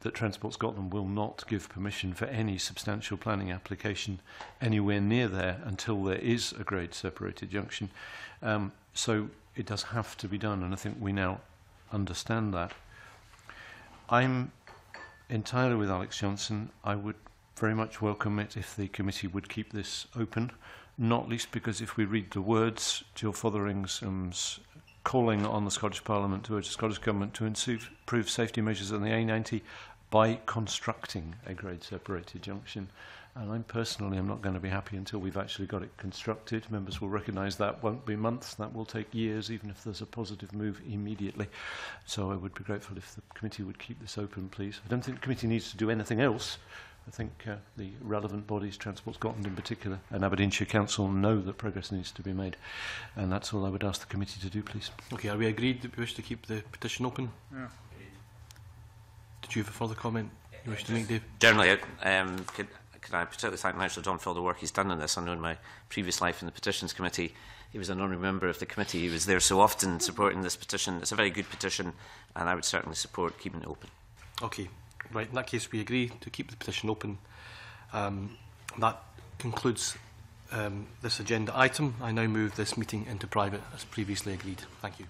that Transport Scotland will not give permission for any substantial planning application anywhere near there until there is a grade-separated junction. Um, so it does have to be done, and I think we now understand that. I'm entirely with Alex Johnson. I would very much welcome it if the committee would keep this open, not least because if we read the words, Jill Fotheringham's calling on the Scottish Parliament to urge the Scottish Government to improve safety measures on the A ninety by constructing a grade-separated junction. And I personally am not going to be happy until we've actually got it constructed. Members will recognise that won't be months, that will take years, even if there's a positive move immediately. So I would be grateful if the committee would keep this open, please. I don't think the committee needs to do anything else. I think uh, the relevant bodies, Transport Scotland in particular, and Aberdeenshire Council, know that progress needs to be made. And that's all I would ask the committee to do, please. Okay, are we agreed that we wish to keep the petition open? Yeah. Did you have a further comment you wish to make, Dave? Generally, um, could, could I particularly thank Nigel Don for all the work he's done on this. I know in my previous life in the Petitions Committee, he was an honorary member of the committee. He was there so often supporting this petition. It's a very good petition, and I would certainly support keeping it open. Okay. Right, in that case, we agree to keep the petition open. Um, that concludes um, this agenda item. I now move this meeting into private as previously agreed. Thank you.